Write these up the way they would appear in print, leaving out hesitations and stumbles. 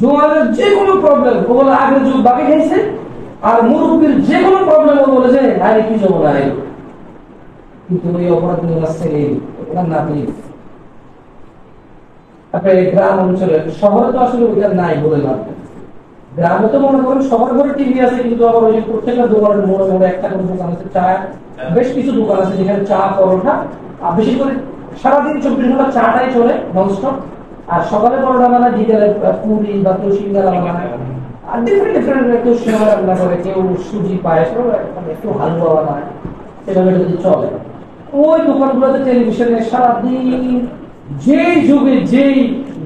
জোয়ারের যে কোনো প্রবলেম ওগুলো আগে যুগ বাকি খাইছে আর মুরুব্বির যে কোনো প্রবলেম ও বলে যে আরে কি জমা নাই কিন্তু ওই অপরাধীর কাছ থেকে ওটা না আপনি আপনার গ্রাম অঞ্চলে শহরে তো আসলে ওটা নাই বলে না গ্রামে তো মনে করেন শহর ঘরে টিভি আছে কিন্তু আবার ওই প্রত্যেকটা দোকানের মোড়ে মোড়ে একটা করে দোকান আছে চা বেশ কিছু দোকান আছে যেখানে চা পরোটা আর বেশি করে সারাদিন 24 ঘন্টা চাটাই চলে ননস্টপ আর সকালে পরোটা বানায় বিকেলে পুরি বা তোশিঙ্গা বানায় আর ডিফারেন্ট ডিফারেন্ট তোশিঙ্গা রান্না করে কেউ সুজি পায়েস করে একটু হালুয়া বানায় এভাবে যদি চলে ওই দোকানগুলোতে টেলিভিশনে সারাদিন যে যুগে যেই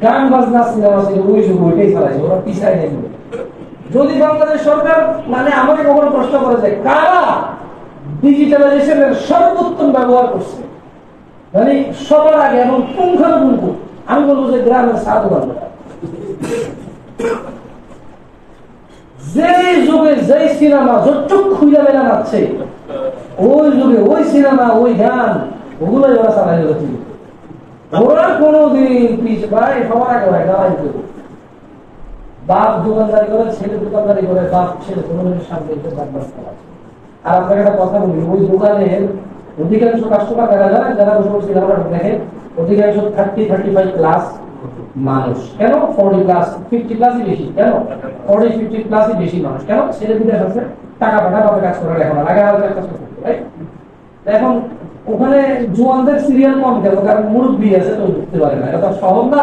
গান বাজনা সিনেমা ছিল ওই যুগে ওইটাই চালাইছে ওরা পিছায় নেই যদি বাংলাদেশ সরকার মানে আমাকে কখনো প্রশ্ন করে যে কারা ডিজিটালাইজেশনের সর্বোত্তম ব্যবহার করছে মানে সবার আগে এবং পুঙ্খানুপুঙ্খ আমি বলবো যে গ্রামের সাধু বান্ধবরা যে যুগে যে সিনেমা যতটুক খুঁজে মেলা যাচ্ছে ওই যুগে ওই সিনেমা ওই গান ওগুলোই ওরা চালাই হচ্ছিল ওরা কোনোদিন পিছ ভাই সবার আগে ভাই গালাই দিত বাপ দোকানদারি করে ছেলে দোকানদারি করে বাপ ছেলে কোনোদিনের সামনে বাদবাস করা আর আপনাকে একটা কথা বলি ওই দোকানের অধিকাংশ কাস্টমার দেখা যায় যারা ওসব সিনেমা দেখে অধিকাংশ 30-35 প্লাস মানুষ কেন 40+, 50+ই বেশি কেন 40-50+ই বেশি মানুষ কেন ছেলে বিদেশ আছে টাকা পাঠা পাবে কাজ করার এখন আগে আলাদা কাজ করতে এখন ওখানে জোয়ানদের সিরিয়াল কম কেন কারণ মুরব্বী আছে তো বুঝতে পারে না এটা সহজ না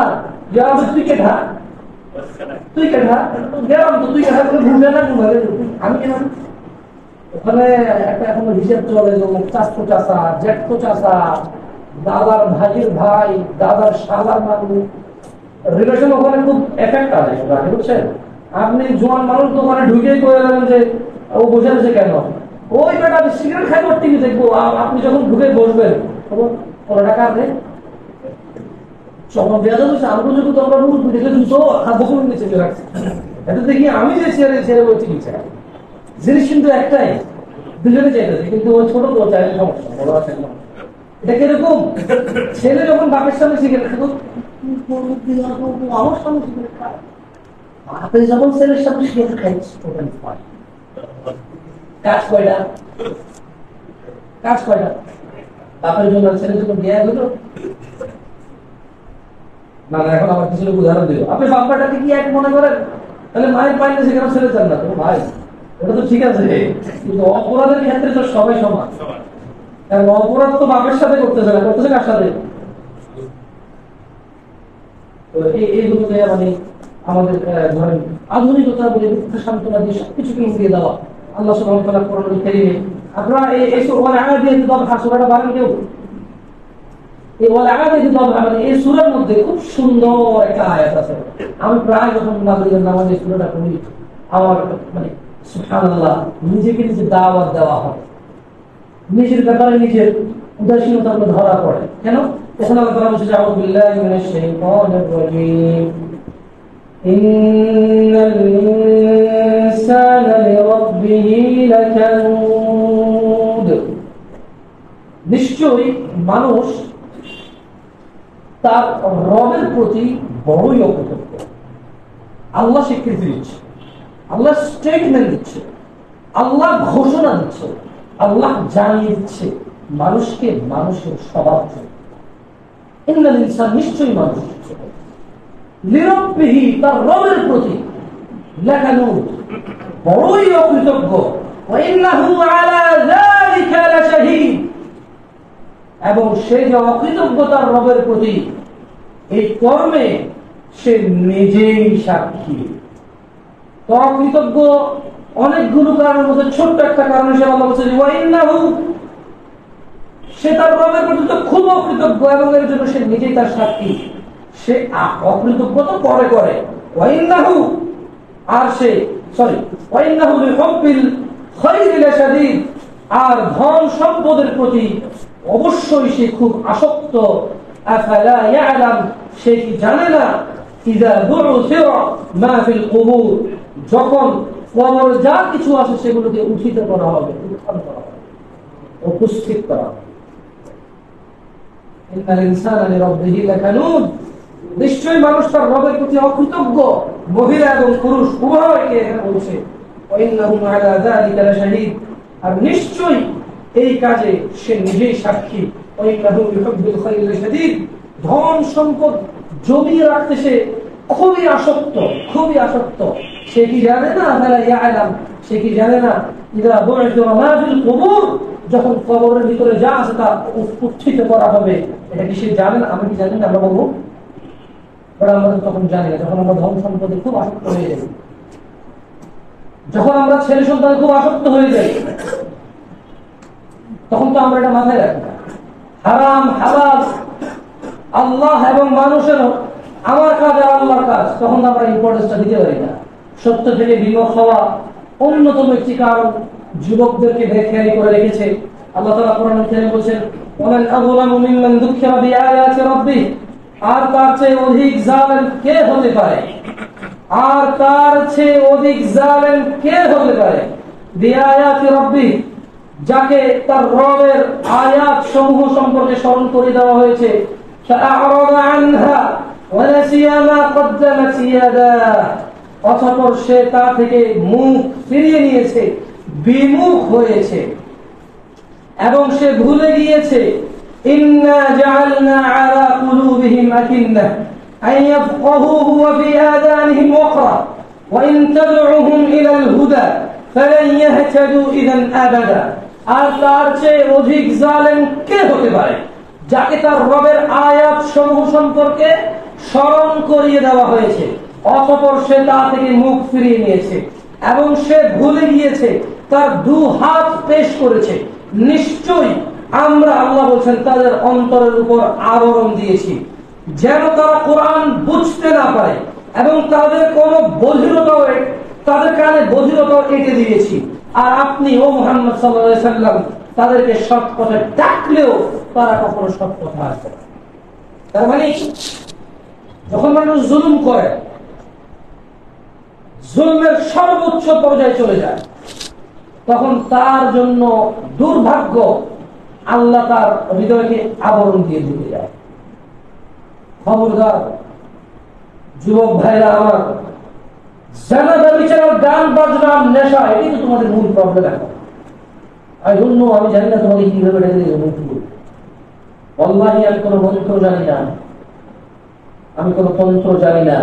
যে আমি তুই কেঠা গেলাম তো তুই কেঠা করে ঘুরবে না ঘুমাবে আমি কেন ওখানে একটা এখন হিসেব চলে যেমন চাষতো চাষা জ্যাঠতো চাষা দাদার ভাইয়ের ভাই দাদার শালার মানুষ রিলেশন ওখানে খুব এফেক্ট আছে বুঝছেন আপনি জোয়ান মানুষ তো ওখানে ঢুকে করে দেবেন যে ও বোঝা যাচ্ছে কেন ওই বেটা সিগারেট খাই ওর টিভি দেখবো আপনি যখন ঢুকে বসবেন কোনো টাকা আপনি চমক দেওয়া যাচ্ছে আমরা যদি তোমরা দেখে জুতো বকুল নিচে রাখছি এটা দেখি আমি যে চেয়ারে ছেড়ে বলছি নিচে জিনিস কিন্তু একটাই দুজনে চাইতেছে কিন্তু ওই ছোট তো চাইলে সমস্যা বড় আছে না এটা কিরকম ছেলে যখন বাপের সামনে সিগারেট খেত আমার সামনে সিগারেট খায় বাপের যখন ছেলের সামনে সিগারেট খায় কাজ কয়টা বাপের জন্য ছেলে যখন বিয়ে হলো না এখন আমার কিছু উদাহরণ দিব আপনি বাপটাকে কি এক মনে করেন তাহলে মায়ের পাইলে সেখানে ছেলে চান না তো ভাই ওটা তো ঠিক আছে কিন্তু অপরাধের ক্ষেত্রে তো সবাই সমান কারণ অপরাধ তো বাপের সাথে করতেছে না করতেছে কার সাথে তো এইগুলো মানে আমাদের ধরেন আধুনিকতা বলে মিথ্যা সান্ত্বনা দিয়ে সবকিছুকে উড়িয়ে দেওয়া আল্লাহ সুবহানাহু ওয়া তাআলা কোরআনে কারিমে আপনারা এই সূরা আয়াত দরকার সূরাটা বানান কেউ এই ওয়াল আয়াত দরকার মানে এই সূরার মধ্যে খুব সুন্দর একটা আয়াত আছে আমি প্রায় যখন নামাজের নামাজে সূরাটা পড়ি আমার মানে সুবহানাল্লাহ নিজেকে নিজে দাওয়াত দেওয়া হয় নিজের ব্যাপারে নিজের উদাসীনতা ধরা পড়ে কেন এখন আল্লাহ তাআলা বলেছে আউযু বিল্লাহি মিনাশ শাইতানির রাজীম ইন্নাল ইনসানা লিরাব্বিহি লাকানুদ নিশ্চয়ই মানুষ তার রবের প্রতি বড়ই অকৃতজ্ঞ আল্লাহ স্বীকৃতি দিচ্ছে আল্লাহ স্টেটমেন্ট দিচ্ছে আল্লাহ ঘোষণা দিচ্ছে আল্লাহ জানিয়ে দিচ্ছে মানুষকে মানুষের স্বভাব নিশ্চয়ই মানুষ নিরববিহী তার রবের প্রতি লেখানো বড়ই অকৃতজ্ঞ এবং সে যে অকৃতজ্ঞতার রবের প্রতি এই কর্মে সে নিজেই সাক্ষী তো অকৃতজ্ঞ অনেকগুলো কারণের মধ্যে ছোট্ট একটা কারণ হিসেবে আল্লাহ বলছেন সে তার রবের প্রতি তো খুব অকৃতজ্ঞ এবং এর জন্য সে নিজেই তার সাক্ষী সে অকৃতজ্ঞ তো পরে করে ওয়াইন্নাহু আর সে সরি ওয়াইন্নাহু লিহাব্বিল খাইরি লাশাদীদ আর ধন সম্পদের প্রতি অবশ্যই সে খুব আসক্ত আফালা ইয়ালাম সে কি জানে না ইযা বু'সিরা মা ফিল কুবুর যখন কবরে যা কিছু আছে সেগুলোকে উঠিত করা হবে উত্থান করা হবে উপস্থিত করা হবে নিশ্চয়ই মানুষ তার রবের প্রতি অকৃতজ্ঞ মহিলা এবং পুরুষ উভয় এখানে বলছে ওয়াইন্নাহুম আলা যালিকা লাশাহীদ আর নিশ্চয়ই এই কাজে সে নিজেই সাক্ষী ওয়াইন্নাহু ইউহিব্বুল খায়রা শাদীদ ধন সম্পদ জমিয়ে রাখতে সে খুবই আসক্ত সে কি জানে না তারা ইয়ালাম সে কি জানে না ইদা বুইতু মা ফিল কুবুর যখন কবরের ভিতরে যা আছে তা উৎপীড়িত করা হবে এটা কি সে জানেন আমি কি জানি না আমরা বলবো বড় আমরা তখন জানি না যখন আমরা ধন সম্পদে খুব আসক্ত হয়ে যাই যখন আমরা ছেলে সন্তানে খুব আসক্ত হয়ে যাই তখন তো আমরা এটা মাথায় রাখি হারাম হালাল আল্লাহ এবং মানুষের আমার কাজ আর আল্লাহর কাজ তখন আমরা ইম্পর্টেন্সটা দিতে পারি না সত্য থেকে বিমুখ হওয়া অন্যতম একটি কারণ যুবকদেরকে ভেখেয়ালি করে রেখেছে আল্লাহ তাআলা কোরআনে তিনি বলেন ওয়াল আযলামু মিম্মান যুকিরা বিআয়াতি রাব্বিহ আর তার চেয়ে অধিক জালেম কে হতে পারে আর তার চেয়ে অধিক জালেম কে হতে পারে বিআয়াতি রাব্বিহ যাকে তার রবের আয়াতসমূহ সম্পর্কে স্মরণ করে দেওয়া হয়েছে ফাআরাদা আনহা ওয়ানাসিয়া মা কদ্দামাত ইয়াদাহু অতঃপর সে তা থেকে মুখ ফিরিয়ে নিয়েছে বিমুখ হয়েছে এবং সে ভুলে গিয়েছে ইন্না জাআলনা আলা কুলুবিহিম আকিন্নাহ আন ইয়াফকাহু ওয়া ফি আযানিহিম ওয়াকরা ওয়া ইন তাদউহুম ইলা আল হুদা ফালান ইয়াহতাদু ইযান আবাদা আর তার চেয়ে অধিক জালেম কে হতে পারে যাকে তার রবের আয়াত সমূহ সম্পর্কে স্মরণ করিয়ে দেওয়া হয়েছে অতঃপর সে তা থেকে মুখ ফিরিয়ে নিয়েছে এবং সে ভুলে গিয়েছে তার দু হাত পেশ করেছে নিশ্চয়ই আমরা আল্লাহ বলেন তাদের অন্তরের উপর আবরণ দিয়েছি যেন তারা কোরআন বুঝতে না পারে এবং তাদের কোনো বধিরতাও তাদের কানে বধিরতাও এঁটে দিয়েছি আর আপনি ও মুহাম্মদ সাল্লাল্লাহু আলাইহি সাল্লাম তাদেরকে সৎ পথে ডাকলেও তারা কখনো সৎ পথে আসে না তার মানে যখন মানুষ জুলুম করে জুলমের সর্বোচ্চ পর্যায়ে চলে যায় তখন তার জন্য দুর্ভাগ্য আল্লাহ তার হৃদয়কে আবরণ দিয়ে ঢেকে যায় খবরদার যুবক ভাইরা আমার জানা বিচারের গান বাজনা নেশা এটাই তো তোমাদের মূল প্রবলেম এখন আমি জানি না তোমাকে কিভাবে ঢেকে দেবে অনলাইনে আমি কোনো মন্ত্র জানি না আমি কোনো তন্ত্র জানি না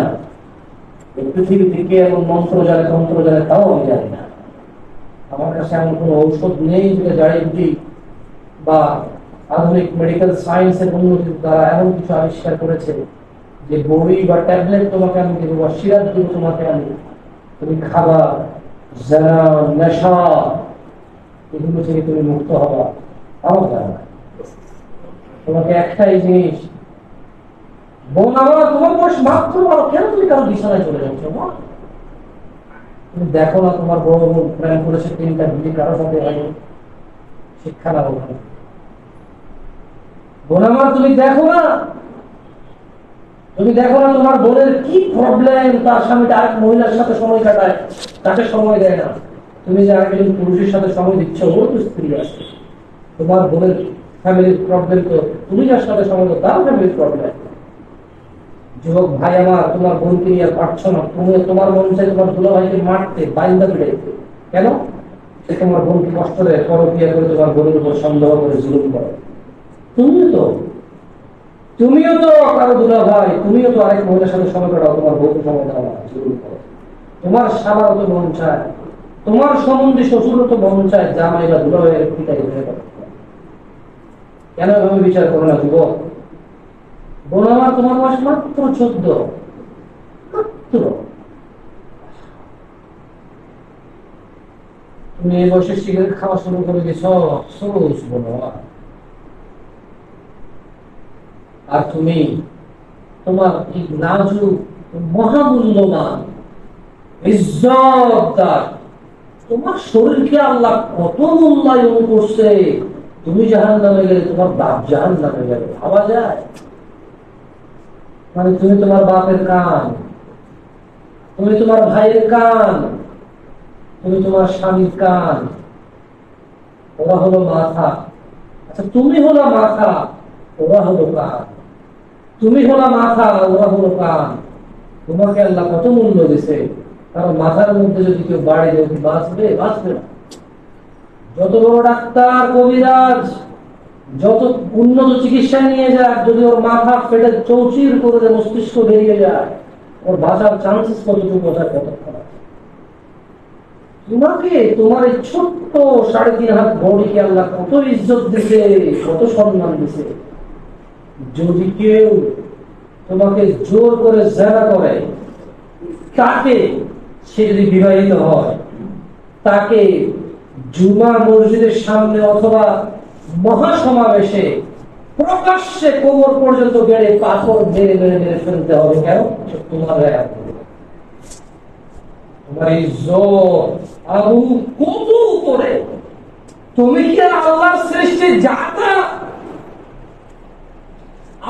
পৃথিবী থেকে এবং মন্ত্র জানে তন্ত্র জানে তাও আমি জানি না আমার কাছে এমন কোনো ঔষধ নেই যেটা জাড়ি বা আধুনিক মেডিকেল সায়েন্সের উন্নতির দ্বারা এমন কিছু আবিষ্কার করেছে যে বড়ি বা ট্যাবলেট তোমাকে আমি দেবো বা সিরাপ দেবো তোমাকে আমি তুমি খাবার জানা নেশা এগুলো থেকে তুমি মুক্ত হবা আমার জানা তোমাকে একটাই জিনিস বোন আমার তোমার বয়স মাত্র কেন তুমি কারো বিছানায় চলে যাচ্ছ তুমি দেখো না তোমার বড় বোন প্রেম করেছে তিনটা বিয়ে কারো সাথে হয়নি শিক্ষা না বোন আমার তুমি দেখো না তোমার বোনের কি প্রবলেম তার স্বামীটা আরেক মহিলার সাথে সময় কাটায় তাকে সময় দেয় না তুমি যে আরেকজন পুরুষের সাথে সময় দিচ্ছ ও তো স্ত্রী আছে তোমার বোনের ফ্যামিলির প্রবলেম তো তুমি যার সাথে সময় দাও তার ফ্যামিলির প্রবলেম যুবক ভাই আমার তোমার বোনকে নিয়ে পারছ না তুমি তোমার মন চাই তোমার দুলা ভাইকে মারতে বাইন্দা পেড়ে কেন সে তোমার বোনকে কষ্ট দেয় পরকিয়া করে তোমার বোনের উপর সন্দেহ করে জুলুম করে তুমিও তো কারো দুলা ভাই তুমিও তো আরেক মহিলার সাথে সময় কাটাও তোমার বোনকে সময় দাও জুলুম করো তোমার সাবারও তো মন চায় তোমার সম্বন্ধে শ্বশুরও তো মন চায় জামাই বা দুলা ভাইয়ের পিতাই কেন এভাবে বিচার করো না যুবক বোন আমার তোমার বয়স মাত্র 14 তুমি এই বয়সে সিগারেট খাওয়া শুরু করে গেছ আর তুমি তোমার এই নাজুক মহামূল্যবান ইজ্জতদার তোমার শরীরকে আল্লাহ কত মূল্যায়ন করছে তুমি জাহান্নামে গেলে তোমার বাপ জাহান্নামে গেলে ভাবা যায় মানে তুমি তোমার বাপের কান তুমি তোমার ভাইয়ের কান তুমি তোমার স্বামীর কান ওরা হলো মাথা আচ্ছা তুমি হলো মাথা ওরা হলো কান তুমি হলো মাথা, ওরা হলো কান। তোমাকে আল্লাহ কত মূল্য দিয়েছে, কারণ মাথার মধ্যে যদি কেউ বাড়ি দেয় বাঁচবে? বাঁচবে না। যত বড় ডাক্তার কবিরাজ যত উন্নত চিকিৎসা নিয়ে যাক, যদি ওর মাথা ফেটে চৌচির করে দেয়, মস্তিষ্ক বেরিয়ে যায়, ওর বাঁচার চান্সেস কতটুকু, বোঝার কতক্ষণ আছে? তোমাকে, তোমার এই ছোট্ট 3.5 হাত বডিকে আল্লাহ কত ইজ্জত দিছে, কত সম্মান দিছে। যদি কেউ তোমাকে জোর করে জেনা করে, তাকে, সে যদি বিবাহিত হয়, তাকে জুমা মসজিদের সামনে অথবা মহাসমাবেশে প্রকাশ্যে কোমর পর্যন্ত বেড়ে পাথর মেরে মেরে মেরে ফেলতে হবে। কেন? তোমার তোমার ইজ্জত আবু কত করে। তুমি কি আল্লাহর সৃষ্টি জাতা?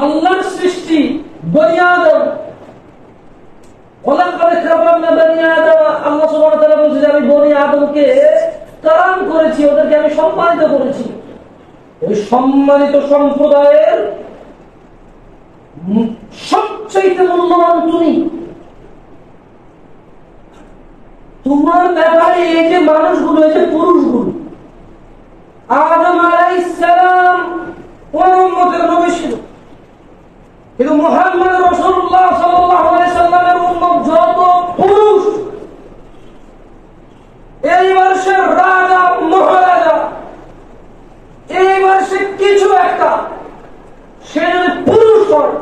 আল্লাহর সৃষ্টি বনি আদম। ওয়ালাকাদ কারামনা বনি আদম। আল্লাহ সুবহানাহু ওয়া তাআলা বলেছেন, আমি বনি আদমকে কারাম করেছি, ওদেরকে আমি সম্মানিত করেছি। ওই সম্মানিত সম্প্রদায়ের সবচাইতে মূল্যবান তুমি। তোমার ব্যাপারে এই যে মানুষগুলো, এই যে পুরুষগুলো, আদম আলাইহিস সালাম উম্মতের নবী ছিল, কিন্তু মুহাম্মদ রাসূলুল্লাহ সাল্লাল্লাহু আলাইহি সাল্লামের উম্মত যত পুরুষ, এই বর্ষের রাজা মহারাজা, এই বর্ষে কিছু একটা, সে যদি পুরুষ হয়,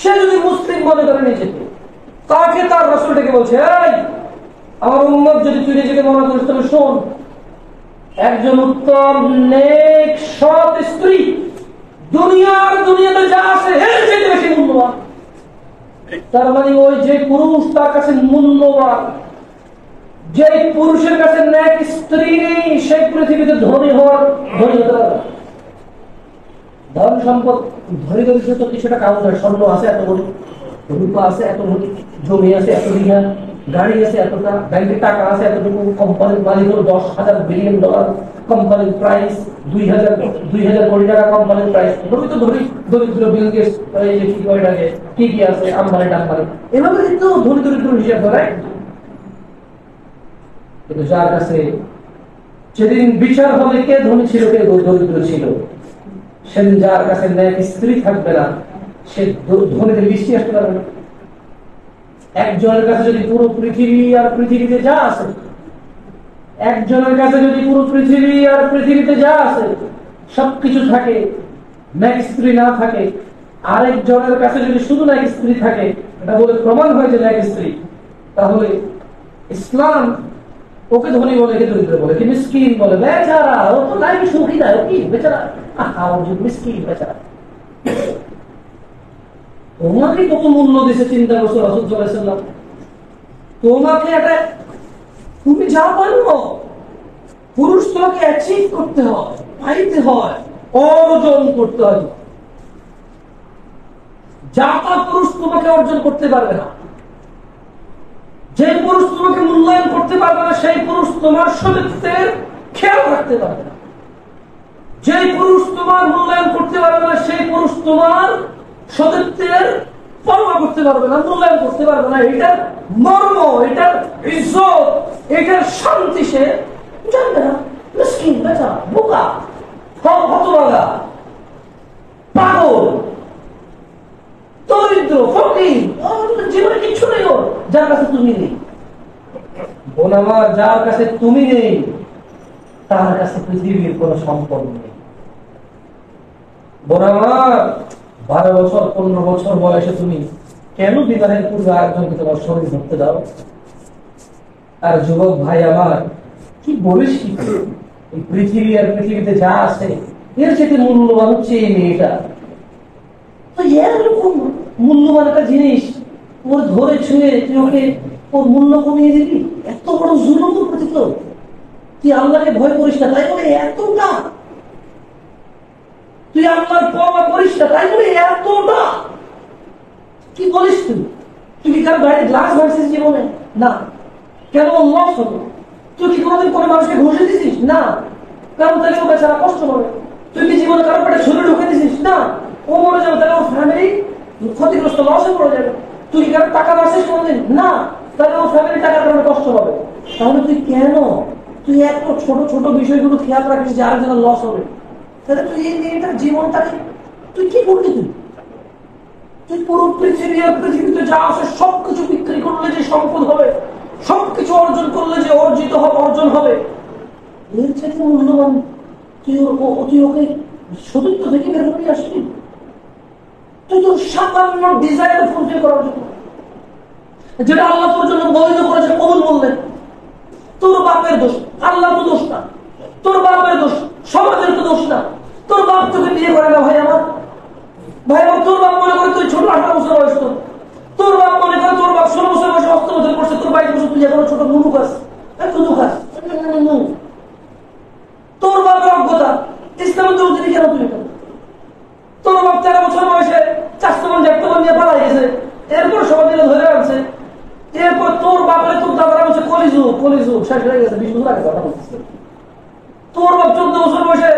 সে যদি মুসলিম মনে করে নিজেকে, তাকে তার রাসূল ডেকে বলছে, এই আমার উম্মত যদি তুই নিজেকে মনে করিস, তবে শোন, একজন উত্তম নেক সৎ স্ত্রী দুনিয়ার, দুনিয়াতে যা আছে এর চেয়ে বেশি মূল্যবান। তার মানে ওই যে পুরুষ, তার কাছে মূল্যবান। যে পুরুষের কাছে নেক স্ত্রী নেই, সেই পৃথিবীতে ধনী হওয়ার, ধনী হতে পারে। ধন সম্পদ ধনী তো কিছুটা কাজ হয়, স্বর্ণ আছে এত কোটি, রূপা আছে এত কোটি, জমি আছে এত বিঘা, গাড়ি আছে এতটা, ব্যাংকের টাকা আছে এতটুকু, কোম্পানির মালিক হল $10,000 বিলিয়ন, কোম্পানির প্রাইস 2,000 কোটি টাকা কোম্পানির প্রাইস। এভাবে তো ধনী দরিদ্র বিল গেটস কি কি আছে, আম্বানি টাম্বানি, এভাবে কিন্তু ধনী দরিদ্র হিসাব করায়। কিন্তু যার কাছে সেদিন বিচার হবে কে ধনী ছিল কে দরিদ্র ছিল, সেদিন যার কাছে ন্যাক স্ত্রী থাকবে না, সে ধনীদের বৃষ্টি আসতে পারবে না। একজনের কাছে যদি পুরো পৃথিবী আর পৃথিবীতে যা আছে, একজনের কাছে যদি পুরো পৃথিবী আর পৃথিবীতে যা আছে সবকিছু থাকে, ন্যাক স্ত্রী না থাকে, আরেকজনের কাছে যদি শুধু ন্যাক স্ত্রী থাকে, এটা বলে প্রমাণ হয়েছে ন্যাক স্ত্রী, তাহলে ইসলাম ওকে ধনী বলে, কে দরিদ্র বলে, কে মিসকিন বলে, বেচারা, ও তো লাইফ সুখী না, কি বেচারা, মিসকিন বেচারা। তোমাকে কত মূল্য দিয়েছে চিন্তা করছো রাসূল সাল্লাল্লাহু আলাইহি ওয়াসাল্লাম। তোমাকে এটা, তুমি যা পারো, পুরুষ তোমাকে অ্যাচিভ করতে হয়, পাইতে হয়, অর্জন করতে হয়। যা তা পুরুষ তোমাকে অর্জন করতে পারবে না। যে পুরুষ তোমাকে মূল্যায়ন করতে পারবে না, সেই পুরুষ তোমার শরীরের খেয়াল রাখতে পারবে না। যে পুরুষ তোমার মূল্যায়ন করতে পারবে না, সেই পুরুষ তোমার সতীত্বের পরোয়া করতে পারবে না, মূল্যায়ন করতে পারবে না। এটার মর্ম, এটার ইজ্জত, এটার শান্তি সে জানবে না। মিসকিন, বেচা, বোকা, হতভাগা, পাগল, দরিদ্র, ফকির, জীবনে কিছু নেই ওর, যার কাছে তুমি নেই। বোন আমার, যার কাছে তুমি নেই, তার কাছে পৃথিবীর কোন সম্পদ নেই। বোন আমার, 12 বছর 15 বছর বয়সে তুমি কেন বিবাহের পূর্বে আরেকজনকে তোমার শরীর ধরতে দাও? আর যুবক ভাই আমার, কি বলিস, কি এই পৃথিবী আর পৃথিবীতে যা আছে এর চেয়ে মূল্যবান হচ্ছে এই মেয়েটা। তো এরকম মূল্যবান একটা জিনিস ওর ধরে ছুঁয়ে তুই ওকে ওর মূল্য কমিয়ে দিবি? এত বড় জুলুম প্রতি। তো তুই আল্লাহকে ভয় করিস না, তাই বলে এতটা? তুই আল্লাহর পরোয়া করিস না, তাই বলে এতটা? কি বলিস তুই? তুই কি কারো গাড়ির গ্লাস ভাঙছিস জীবনে? না। কেন লস হলো? তুই কি কোনোদিন কোনো মানুষকে ঘুষে দিছিস? না। কারণ তাহলে ও বেচারা কষ্ট হবে। তুই কি জীবনে কারো পেটে ছুরি ঢুকে দিছিস? না। वो बोलो जब तेरे वो फैमिली खुद इकलौता लॉस है बोलो जब तू इकलौता ताकत आशे कौन दिन ना तेरे वो फैमिली ताकत करने कॉस्ट होगा बे ताहूँ तू क्या नो तू यार को छोटो छोटो विषय को तू ख्याल रखने जा रहा है लॉस हो बे तेरे तू ये नहीं तेरा जीवन ताकि तू क्या बोल रही तू पूरों पृथ्वी या पृथ्वी तो जा उसे सब कुछ बिक्री कर ले जो संपद होए सब कुछ औरजन कर ले जो औरजी तो हो औरजन होए ये चीज़ मुल्लवान तू यो के शुद्ध तो देखिए मेरे को भी आश्चर्य तू तो शाकाम ना डिजायर फुल्फिल करो जो जब अल्लाह तो जो ना बोले तो करो जो कबूल बोल दे तोर बाप मेरे दोस्त अल्लाह तो दोस्त ना तोर बाप मेरे दोस्त समाज तो दोस्त ना तोर बाप तो भी ये करेगा भाई हमारा भाई वो तोर बाप मने करे तू छोटा आठवां मुसलमान है उसको तोर बाप मने करे तोर बाप सोलह मुसलमान है उसको उधर पर से तोर बाइक मुसलमान तुझे करो छोटा मुंडू कस अरे तू दुखा तोर बाप का अगुदा इस तरह तो उधर ही करो तूने करो तोर बाप तेरा मुसलमान है चास्ते मन जाते मन ये पाला जैसे एयरपोर्ट शॉप दिला धोरे हम से एयरपोर्ट तोर बाप ने तुम दावरा मुझे कॉलेजो शायद लगेगा बीच में लगा तोर बाप चौदह मुसलमान है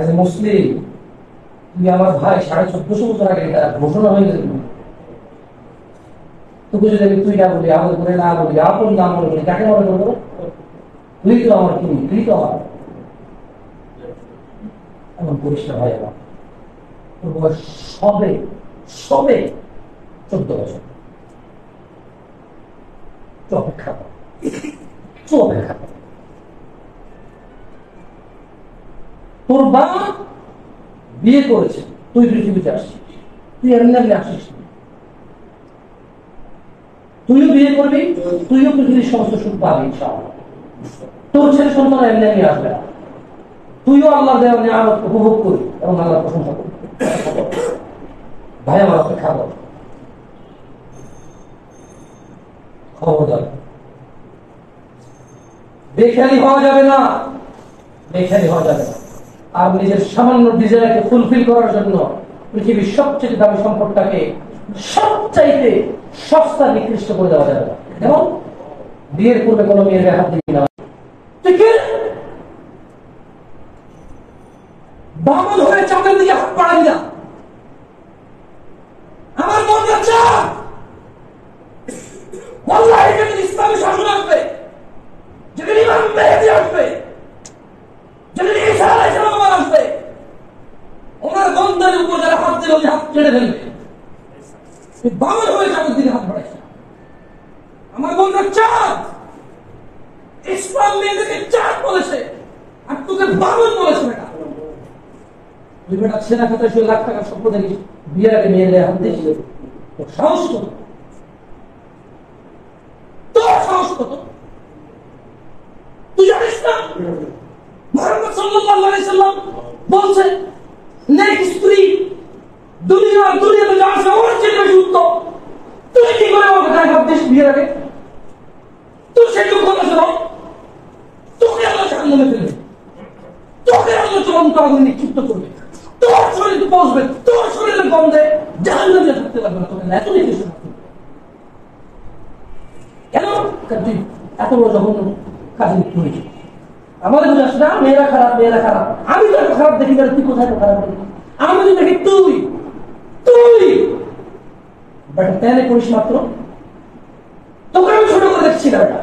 ऐसे मुस्लिम ये हमारे भाई शायद सब कुछ उस तरह के इधर घोषणा होगी तो कुछ जगह तू क्या बोली आप बोले ना बोली आप बोली ना बोली क्या क्या बोले बोलो এমন পরিষ্কার হয় আমার তোর বয়স সবে সবে 14 বছর চোখে খা তোর বাপ বিয়ে করেছে তুই পৃথিবীতে আসছিস তুই এমনি আসিস তুইও বিয়ে করবি তুইও পৃথিবীর সমস্ত সুখ পাবি ইনশাআল্লাহ তোর ছেলে সন্তান এমনি আসবে না তুই আল্লাহ দেওয়া নিয়ামত উপভোগ করি এবং আল্লাহর প্রশংসা করি ভাই আমার অপেক্ষা কর খবরদার বেখালি হওয়া যাবে না আর নিজের সামান্য ডিজায়ারকে ফুলফিল করার জন্য পৃথিবীর সবচেয়ে দামি সম্পদটাকে সবচাইতে সস্তা নিকৃষ্ট করে দেওয়া যাবে না যেমন دير كل ايكونومية فيها حد من تكير بعمل هو يتعمل لي حق علينا আমার মন যাচ্ছে والله এখানে ইসলামী শাসন আসবে যেদিন ইমাম মেহেদী আসবে যেদিন ঈসা আলাইহিস সালাম আসবে ওনার বন্দার উপর যারা হাত দিল ওই হাত কেটে ফেলবে এই বাবার হয়ে যাবে দিদি হাত বাড়াইছে আমার মন যাচ্ছে ইসলাম মেহেদীকে চাঁদ বলেছে আর তোকে বাবুল বলেছে বেটা তুই বেটা সেনা খাতা 100 লাখ টাকা সম্পদ নিয়ে বিয়ের আগে মেয়েদের হাত দিয়েছিল সাহস কর তুই জানিস না মুহাম্মদ সাল্লাল্লাহু আলাইহি সাল্লাম বলছে নেক স্ত্রী দুনিয়াতে যা আছে ওর চেয়ে বেশি উত্তম তুই কি করে ওকে তাই ভাবছিস বিয়ের আগে তুই সেটুকু কথা শোনো তোকে আল্লাহ জাহান্নামে ফেলবে তোকে আল্লাহ চূড়ান্ত আগুনে নিক্ষিপ্ত করবে তোর শরীরে পৌঁছবে তোর শরীরে গন্ধে জাহান্নামে থাকতে পারবে না তোকে না এত নিয়ে কেন তুই এত বড় জঘন্য কাজে লিপ্ত হয়েছে আমাদের বুঝে আসছে না মেয়েরা খারাপ আমি তো খারাপ দেখি তাহলে তুই কোথায় খারাপ দেখি আমি যদি দেখি তুই তুই বেটা তেলে করিস মাত্র তোকে আমি ছোট করে দেখছি না বেটা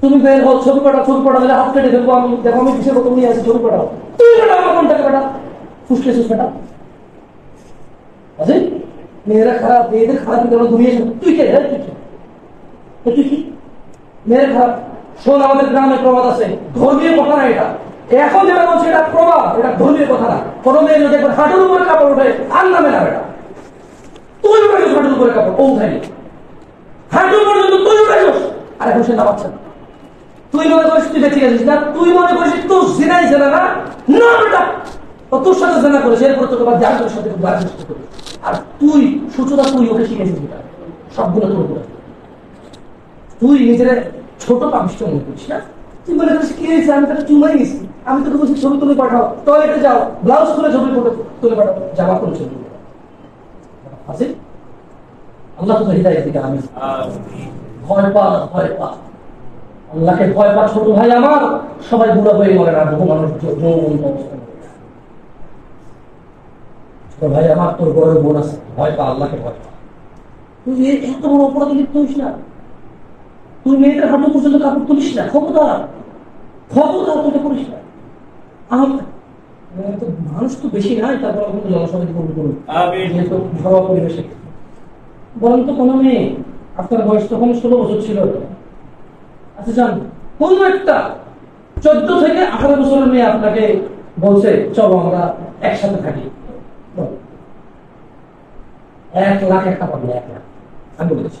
তুমি বের হো ছবি পাঠাও দিলে হাত কেটে ফেলবো আমি দেখো আমি কিসের মতো নিয়ে আসি ছবি পাঠাও তুই বেটা আমার কোনটাকে বেটা ফুসলেছিস বেটা বুঝলি মেয়েরা খারাপ মেয়েদের খারাপ দুনিয়া তুই কে তুই কি মেয়েরা খারাপ শোন আমাদের গ্রামে প্রবাদ আছে ধর্মীয় কথা না এটা এখন যারা বলছে এটা প্রবাদ এটা ধর্মীয় কথা না কোনো মেয়ে যদি একবার হাঁটুর উপরে কাপড় ওঠে আর নামে না বেটা তুই উঠেছিস হাঁটুর উপরে কাপড় ও উঠায়নি হাঁটুর পর্যন্ত তুই উঠেছিস আর এখন সে নামাচ্ছে না তুই মনে করিস তুই বেঁচে গেছিস না তুই মনে করিস তোর জেনাই জেনা না না বেটা ও তোর সাথে জেনা করেছে এরপর তোকে আবার জাহাজের সাথে বাড়ি চেষ্টা করিস আর তুই সূচনা তুই ওকে শিখেছিস বেটা সবগুলো তোর উপরে তুই নিজের ছোট পাপিষ্ট মনে করিস না তুই মনে করিস কি হয়েছে আমি তাকে চুমাই গেছি আমি তোকে বলছি ছবি তুলে পাঠাও টয়লেটে যাও ব্লাউজ করে ছবি তুলে পাঠাও জামা করে ছবি তুলে পাঠাও আছে আল্লাহ তোকে হৃদয় দিকে আমি ভয় পা ভয় পা আল্লাহকে ভয় পা ছোট ভাই আমার সবাই বুড়া হয়ে মরে না বহু মানুষ যৌন অবস্থান ছোট ভাই আমার তোর বড় বোন আছে ভয় পা আল্লাহকে ভয় পা তুই এত বড় অপরাধে লিপ্ত হইস না তুই মেয়েদের হাঁটু পর্যন্ত কাপড় তুলিস না খবরদার খবরদার তোকে করিস না আমাকে মানুষ তো বেশি নাই তারপর জনসভাকে গ্রহণ করুন যেহেতু সভা পরিবেশে বলেন তো কোনো মেয়ে আপনার বয়স তখন 16 বছর ছিল আচ্ছা যান কোনো একটা 14 থেকে 18 বছরের মেয়ে আপনাকে বলছে চলো আমরা একসাথে থাকি 1 লাখ একটা পাবো 1 লাখ আমি বলেছি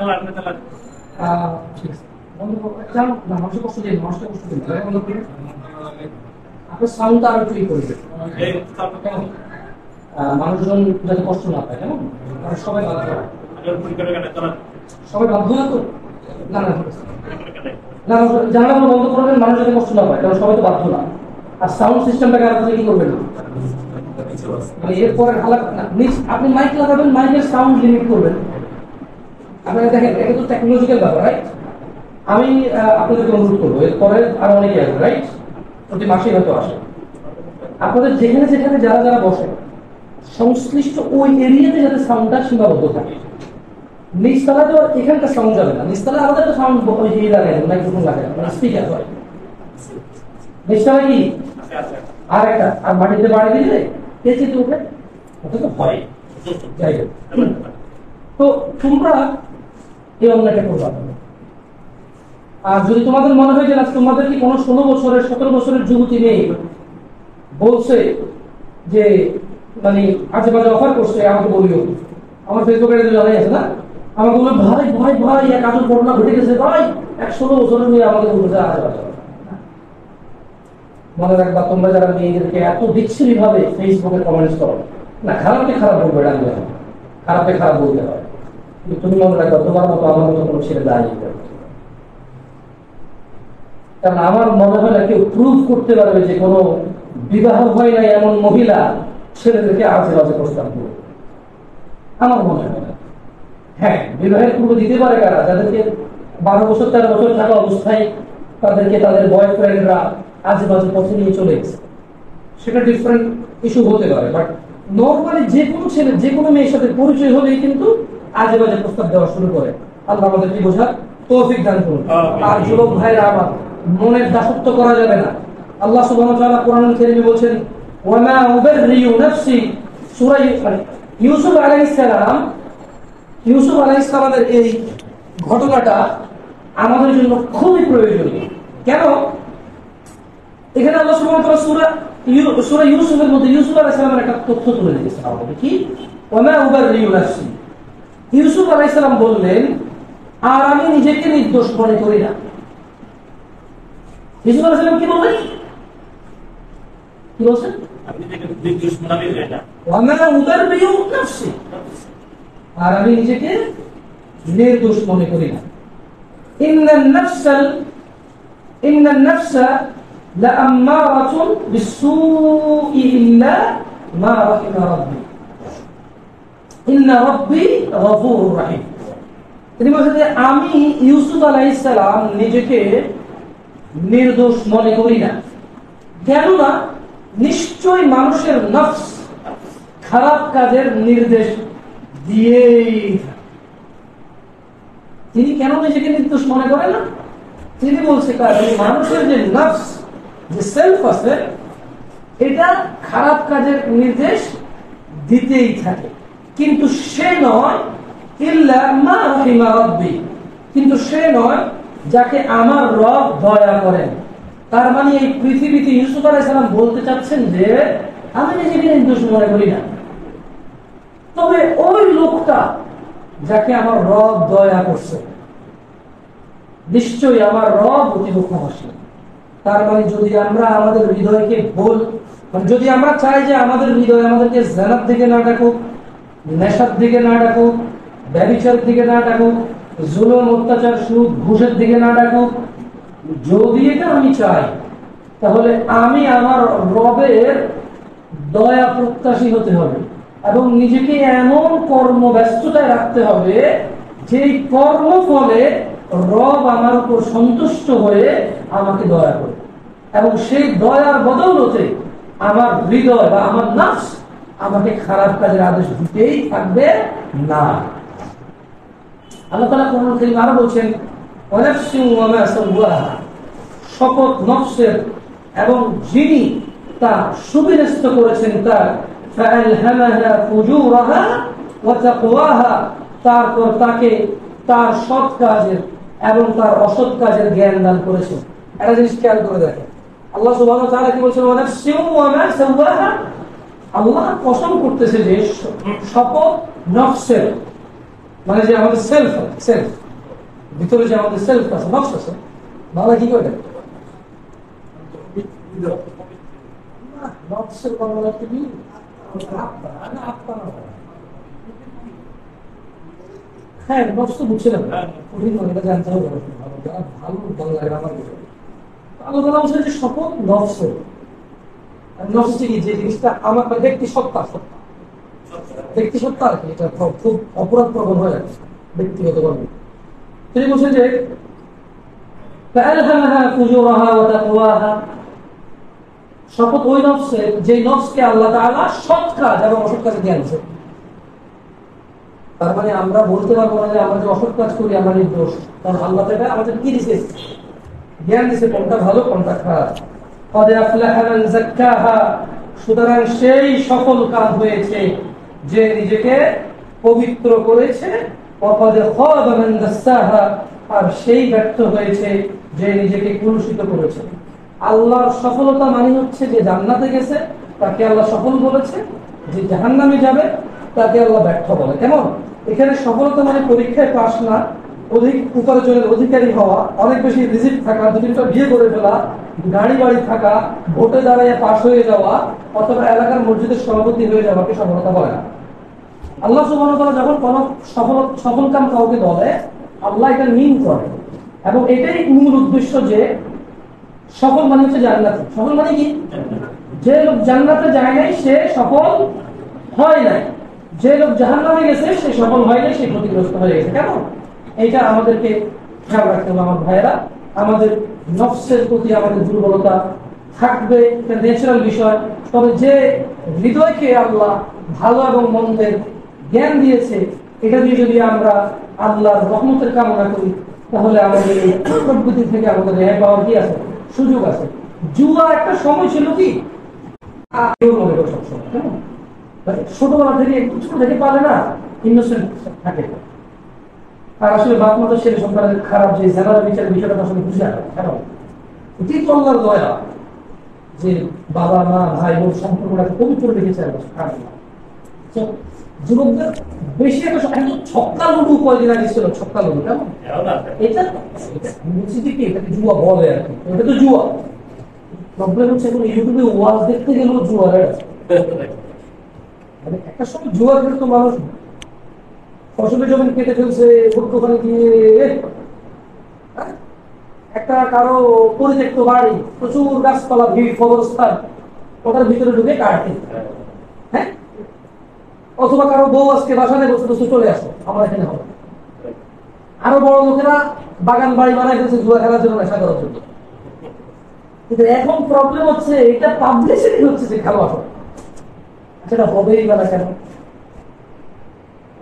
মানুষজন যাতে কষ্ট না পায় কেমন সবাই বাধ্য না জানালা বন্ধ করবেন মানুষ যাতে কষ্ট না পায় কারণ সবাই তো বাধ্য না আর সাউন্ড সিস্টেমটাকে আপনারা কি করবেন মানে এরপরে হালাত না আপনি মাইক লাগাবেন মাইকের সাউন্ড লিমিট করবেন আপনারা দেখেন এটা তো টেকনোলজিক্যাল ব্যাপার রাইট আমি আপনাদেরকে অনুরোধ করবো এরপরে আর অনেকে আসবে রাইট প্রতি মাসে হয়তো আসে আপনাদের যেখানে যেখানে যারা যারা বসে সংশ্লিষ্ট ওই এরিয়াতে যাতে সাউন্ডটা সীমাবদ্ধ থাকে নিচতলা তো এখানকার সাউন্ড যাবে না নিচতলা আলাদা একটা সাউন্ড ইয়ে লাগাই দেবে মাইক্রোফোন লাগাই দেবে স্পিকার হয় নিচতলা কি আর একটা আর মাটিতে বাড়ি দিলে পেঁচে তো ওঠে ওটা তো হয় যাই হোক তো তোমরা এই অন্যটা করবা আর যদি তোমাদের মনে হয় যে তোমাদের কি কোনো 16 বছরের 17 বছরের যুবতী নেই বলছে যে মানে আজেবাজে অফার করছে আমাকে বলিও। আমার ফেসবুকে একটা লড়াই আছে না, আমাকে বলবে ভাই ভাই ভাই এক আজব ঘটনা ঘটে গেছে ভাই, ১৬ বছরের মেয়ে আমাকে বলছে আজেবাজে। মনে রাখবা তোমরা যারা মেয়েদেরকে এত বিচ্ছিরি ভাবে ফেসবুকে কমেন্টস করো না, খারাপকে খারাপ বলবে, এটা আমি খারাপকে খারাপ বলতে পারো, কিন্তু তুমি মনে রাখবা তোমার মতো আমার মতো কোনো ছেলে দাঁড়িয়ে যাবে। কারণ আমার মনে হয় না কেউ প্রুভ করতে পারবে যে কোনো বিবাহ হয় না এমন মহিলা ছেলেদেরকে আশেপাশে প্রস্তাব করবে, আমার মনে হয় না। হ্যাঁ, বিবাহের পূর্ব দিতে পারে কারা, যাদেরকে ১২ বছর ১৩ বছর থাকা অবস্থায় তাদেরকে তাদের বয়ফ্রেন্ডরা আশেপাশে পথে নিয়ে চলে গেছে, সেটা ডিফারেন্ট ইস্যু হতে পারে। বাট নর্মালি যে কোনো ছেলে যে কোনো মেয়ের সাথে পরিচয় হলেই কিন্তু আশেপাশে প্রস্তাব দেওয়া শুরু করে। আল্লাহ আমাদেরকে বোঝার তৌফিক দান করুন। আর যুবক ভাইরা, আমার মনের দাসত্ব করা যাবে না। আল্লাহ সুবহানাহু ওয়া তাআলা কোরআনুল কারীমে বলেন, ওয়া মা উবাররিউ নাফসি। সূরা ইউসুফ আলাইহিস সালামের এই ঘটনাটা আমাদের জন্য খুবই প্রয়োজনীয়। কেন? এখানে আল্লাহ সুবহানাহু ওয়া তাআলা সূরা ইউসুফের মধ্যে ইউসুফ আলাইহিস সালামের একটা তথ্য তুলে দিয়েছেন। আমাদের কি ওয়া মা উবাররিউ নাফসি, ইউসুফ আলাইহিস সালাম বললেন আর আমি নিজেকে নির্দোষ মনে করি না। ইউসুফ আলাইহিস সালাম কি বললেন? কি বলছেন? আপনি দেখেন নির্দোষ মনে করেন না। ওয়া মা উবাররিউ নাফসি, আর আমি নিজেকে নির্দোষ মনে করি না। ইন্নান নাফসা لأمارة بالسوء إلا ما رحم ربي إن ربي غفور رحيم. তিনি বলেন আমি ইউসুফ আলাইহিস সালাম নিজেকে নির্দোষ মনে করি না, কেননা নিশ্চয় মানুষের নফস খারাপ কাজের নির্দেশ দিয়েই। তিনি কেন নিজেকে নির্দোষ মনে করেন না? তিনি বলছে কারণ মানুষের যে নফস, যে সেলফ আছে, এটা খারাপ কাজের নির্দেশ দিতেই থাকে, কিন্তু সে নয় ইল্লা মা রাহিমা রাব্বি, কিন্তু সে নয় যাকে আমার রব দয়া করেন। তার মানে এই পৃথিবীতে ইউসুফ আলাইহিস সালাম বলতে চাচ্ছেন যে আমি নিজেকে নির্দোষ মনে করি না, তবে ওই লোকটা যাকে আমার রব দয়া করছে, নিশ্চয়ই আমার রব অতি ক্ষমাশীল। তার মানে যদি আমরা আমাদের হৃদয়কে যদি আমরা চাই যে আমাদের হৃদয় আমাদেরকে জানার দিকে না ডাকুক, নেশার দিকে না ডাকুক, ব্যভিচারের দিকে না ডাকুক, জুলুম অত্যাচার সুদ ঘুষের দিকে না ডাকুক, যদি এটা আমি চাই, তাহলে আমি আমার রবের দয়া প্রত্যাশী হতে হবে এবং নিজেকে এমন কর্ম ব্যস্ততায় রাখতে হবে যেই কর্মফলে রব আমার উপর সন্তুষ্ট হয়ে আমাকে দয়া করে, এবং সেই দয়ার বদৌলতে আমার হৃদয় বা আমার নাফস আমাকে খারাপ কাজের আদেশ দিতেই থাকবে না। আল্লাহ তাআলা কোরআন কারীমে আরো বলেন, ওয়া নাফসিন ওয়া মা সাওয়াহা, শপথ নফসের এবং যিনি তা সুবিন্যস্ত করেছেন তার, ফাআলহামাহা ফুজুরাহা ওয়া তাকওয়াহা, তারপর তাকে তার সৎ কাজের এবং তার অসৎ কাজের জ্ঞান দান করেছে। একটা জিনিস খেয়াল করে দেখেন, আল্লাহ সুবহানাহু ওয়া তাআলা কি বলছেন, ওয়া নাফসিন ওয়া মা সাওয়াহা। আল্লাহ কসম করতেছে যে শপথ নফসের, মানে যে আমাদের সেলফ ভিতরে যে আমাদের সেলফ আছে, নফস আছে, বাবা কি করে নফসের বাংলা কি আত্মা না? হ্যাঁ, নফস তো বুঝছিলাম, কঠিন বাংলা জানতে হবে, ভালো বাংলা গ্রামার বুঝে। আল্লাহ তাআলা বলছেন যে শপথ নফস, নফস কি যে জিনিসটা আমার ব্যক্তি সত্তা, ব্যক্তি সত্তা আর কি, এটা খুব অপরাধ প্রবণ হয়ে যাচ্ছে ব্যক্তিগত কর্মে। তিনি বলছেন যে فَأَلْهَمَهَا فُجُورَهَا وَتَقْوَاهَا, শপথ ওই নফসের যে নফসকে আল্লাহ তাআলা সৎ কাজ এবং অসৎ কাজে জ্ঞান দিয়েছেন। তার মানে আমরা বলতে পারবো না যে আমরা যে অসৎ কাজ করি আমাদের দোষ, কারণ আল্লাহ তাআলা আমাদের কি দিয়েছে? জ্ঞান দিয়েছে, কোনটা ভালো কোনটা খারাপ। قد أفلح من زكاها, সুতরাং সেই সফল কাজ হয়েছে যে নিজেকে পবিত্র করেছে। وقد خاب من دساها, আর সেই ব্যর্থ হয়েছে যে নিজেকে কলুষিত করেছে। আল্লাহর সফলতা মানে হচ্ছে যে জান্নাতে গেছে তাকে আল্লাহ সফল বলেছে, যে জাহান্নামে যাবে তাকে আল্লাহ ব্যর্থ বলে। কেমন এখানে সফলতা মানে পরীক্ষায় পাশ না, অধিক উপার্জনের অধিকারী হওয়া, অনেক বেশি রিজিক থাকা, দুদিনটা বিয়ে করে ফেলা, গাড়ি বাড়ি থাকা, ভোটে দাঁড়ায় পাশ হয়ে যাওয়া অথবা এলাকার মসজিদের সভাপতি হয়ে যাওয়াকে সফলতা বলে না। আল্লাহ সুবহানাহু ওয়া তাআলা যখন কোনো সফল কাম কাউকে বলে আল্লাহ এটা মিন করে, এবং এটাই মূল উদ্দেশ্য যে সফল মানে হচ্ছে জান্নাত। সফল মানে কি? যে লোক জান্নাতে যায় নাই সে সফল হয় নাই, যে লোক জাহান্নামে গেছে সে সফল হয় নাই, সে ক্ষতিগ্রস্ত হয়ে গেছে। কেন এইটা আমাদেরকে খেয়াল রাখতে হবে। আমার ভাইয়েরা, আমাদের নফসের প্রতি আমাদের দুর্বলতা থাকবে, এটা ন্যাচারাল বিষয়। তবে যে হৃদয়কে আল্লাহ ভালো এবং মন্দের জ্ঞান দিয়েছে এটা দিয়ে যদি আমরা আল্লাহর রহমতের কামনা করি তাহলে আমাদের এই প্রবৃত্তি থেকে আমাদের রেহাই পাওয়ার কি আছে, সুযোগ আছে। জুয়া একটা সময় ছিল কি ছোটবেলা থেকে কিছু থেকে পারে না, ইনোসেন্ট থাকে। আর আসলে বাপ মা তো ছেলে সন্তানের খারাপ যে জেনারেল বিচারের বিষয়টা আসলে বুঝে আসে। কেন এটি তো আল্লাহর দয়া যে বাবা মা ভাই বোন সম্পর্কটা পবিত্র রেখেছে। যুবকদের বেশি একটা ছক্কা লুডু কয়েকদিন আগে ছিল, ছক্কা লুডু। কেমন এটা বুঝছি কি এটাকে জুয়া বলে আর কি, এটা তো জুয়া। প্রবলেম হচ্ছে এখন ইউটিউবে ওয়াজ দেখতে গেলেও জুয়া আছে। মানে একটা সময় জুয়া খেলে তো মানুষ ফসলের জমি কেটে ফেলছে, ভোটখানে গিয়ে একটা কারো পরিত্যক্ত বাড়ি, প্রচুর গাছপালা, ভিড়, কবরস্থান, ওটার ভিতরে ঢুকে কাটতে, হ্যাঁ। অথবা কারো বউ আজকে বাসাতে বসে বসে চলে আসো, আমার এখানে হবে। আরো বড় লোকেরা বাগান বাড়ি বানায় গেছে জুয়া খেলার জন্য, নেশা করার জন্য। কিন্তু এখন প্রবলেম হচ্ছে এটা পাবলিসিটি হচ্ছে যে খেলা সেটা হবেই বা না কেন।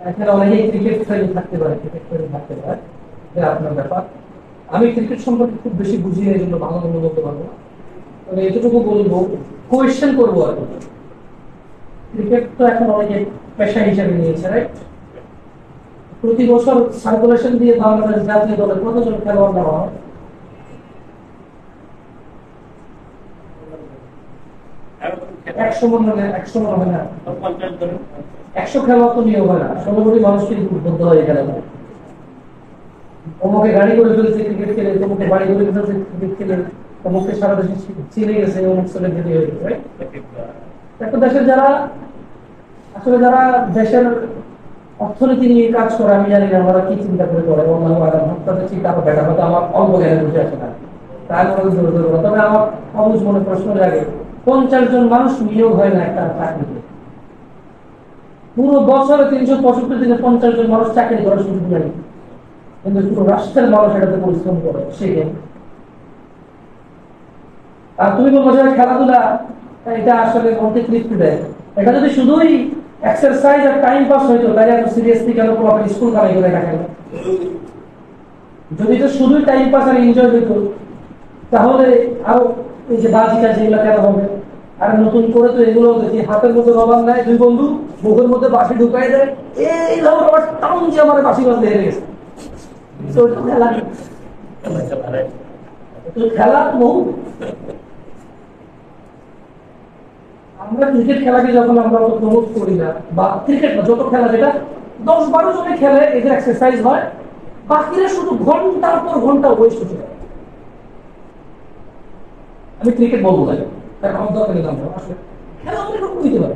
এখানে অনেকেই ক্রিকেট খেলে থাকতে পারে, ক্রিকেট খেলে থাকতে পারে, এটা আপনার ব্যাপার। আমি ক্রিকেট সম্পর্কে খুব বেশি বুঝি না, এই জন্য ভালো মনে বলতে পারবো না, তবে এতটুকু বলবো, কোয়েশ্চেন করবো আর কি। ক্রিকেট তো এখন অনেকে পেশা হিসাবে নিয়েছে, রাইট? প্রতি বছর সার্কুলেশন দিয়ে বাংলাদেশ জাতীয় দলে কতজন খেলোয়াড় নেওয়া হয়? অমুকে গাড়ি করে ফেলেছে ক্রিকেট খেলে, তোমাকে বাড়ি করে ফেলেছে ক্রিকেট খেলে, অমুকে সারা দেশে চিনে গেছে, অমুক চলে যেতে হয়ে গেছে। একটা দেশের যারা আসলে যারা দেশের অর্থনীতি নিয়ে কাজ করে, আমি জানি না আমরা কি চিন্তা করে করে, আমার অল্প জ্ঞানে বুঝে আসে না, তবে আমার অবুঝ মনে প্রশ্ন লাগে ৫০ জন মানুষ নিয়োগ হয় না একটা চাকরিতে। পুরো বছরে ৩৬৫ দিনে ৫০ জন মানুষ চাকরি করার সুযোগ নেই, কিন্তু পুরো রাষ্ট্রের মানুষ এটাতে পরিশ্রম করে। সেখানে আর তুমি বলবো যে খেলাধুলা এটা আসলে অনেক তৃপ্তি দেয়, এটা যদি শুধুই এক্সারসাইজ আর টাইম পাস হইতো তাহলে এত সিরিয়াসলি কেন প্রপার স্কুল কামাই করে টাকা খেলো। যদি এটা শুধুই টাইম পাস আর এনজয় হইতো তাহলে আরো এই যে বাজি কাজ এগুলো কেন হবে। আর নতুন করে তো এগুলো দেখি হাতের মধ্যে রবান নেয়, দুই বন্ধু মুখের মধ্যে বাসি ঢুকাই দেয়, এই ধরো আবার টাউন যে আমার বাসি গাছ দেখে গেছে। খেলা বহু, আমরা ক্রিকেট খেলাকে যখন আমরা প্রমোট করি না, বা ক্রিকেট না যত খেলা যেটা ১০-১২ জনে খেলে এদের এক্সারসাইজ হয়, বাকিরা শুধু ঘন্টার পর ঘন্টা ওয়েস্ট হতে পারে। আমি ক্রিকেট বলবো না, কারণ আমার দরকার নেই, আসলে খেলা অনেক রকম হইতে পারে।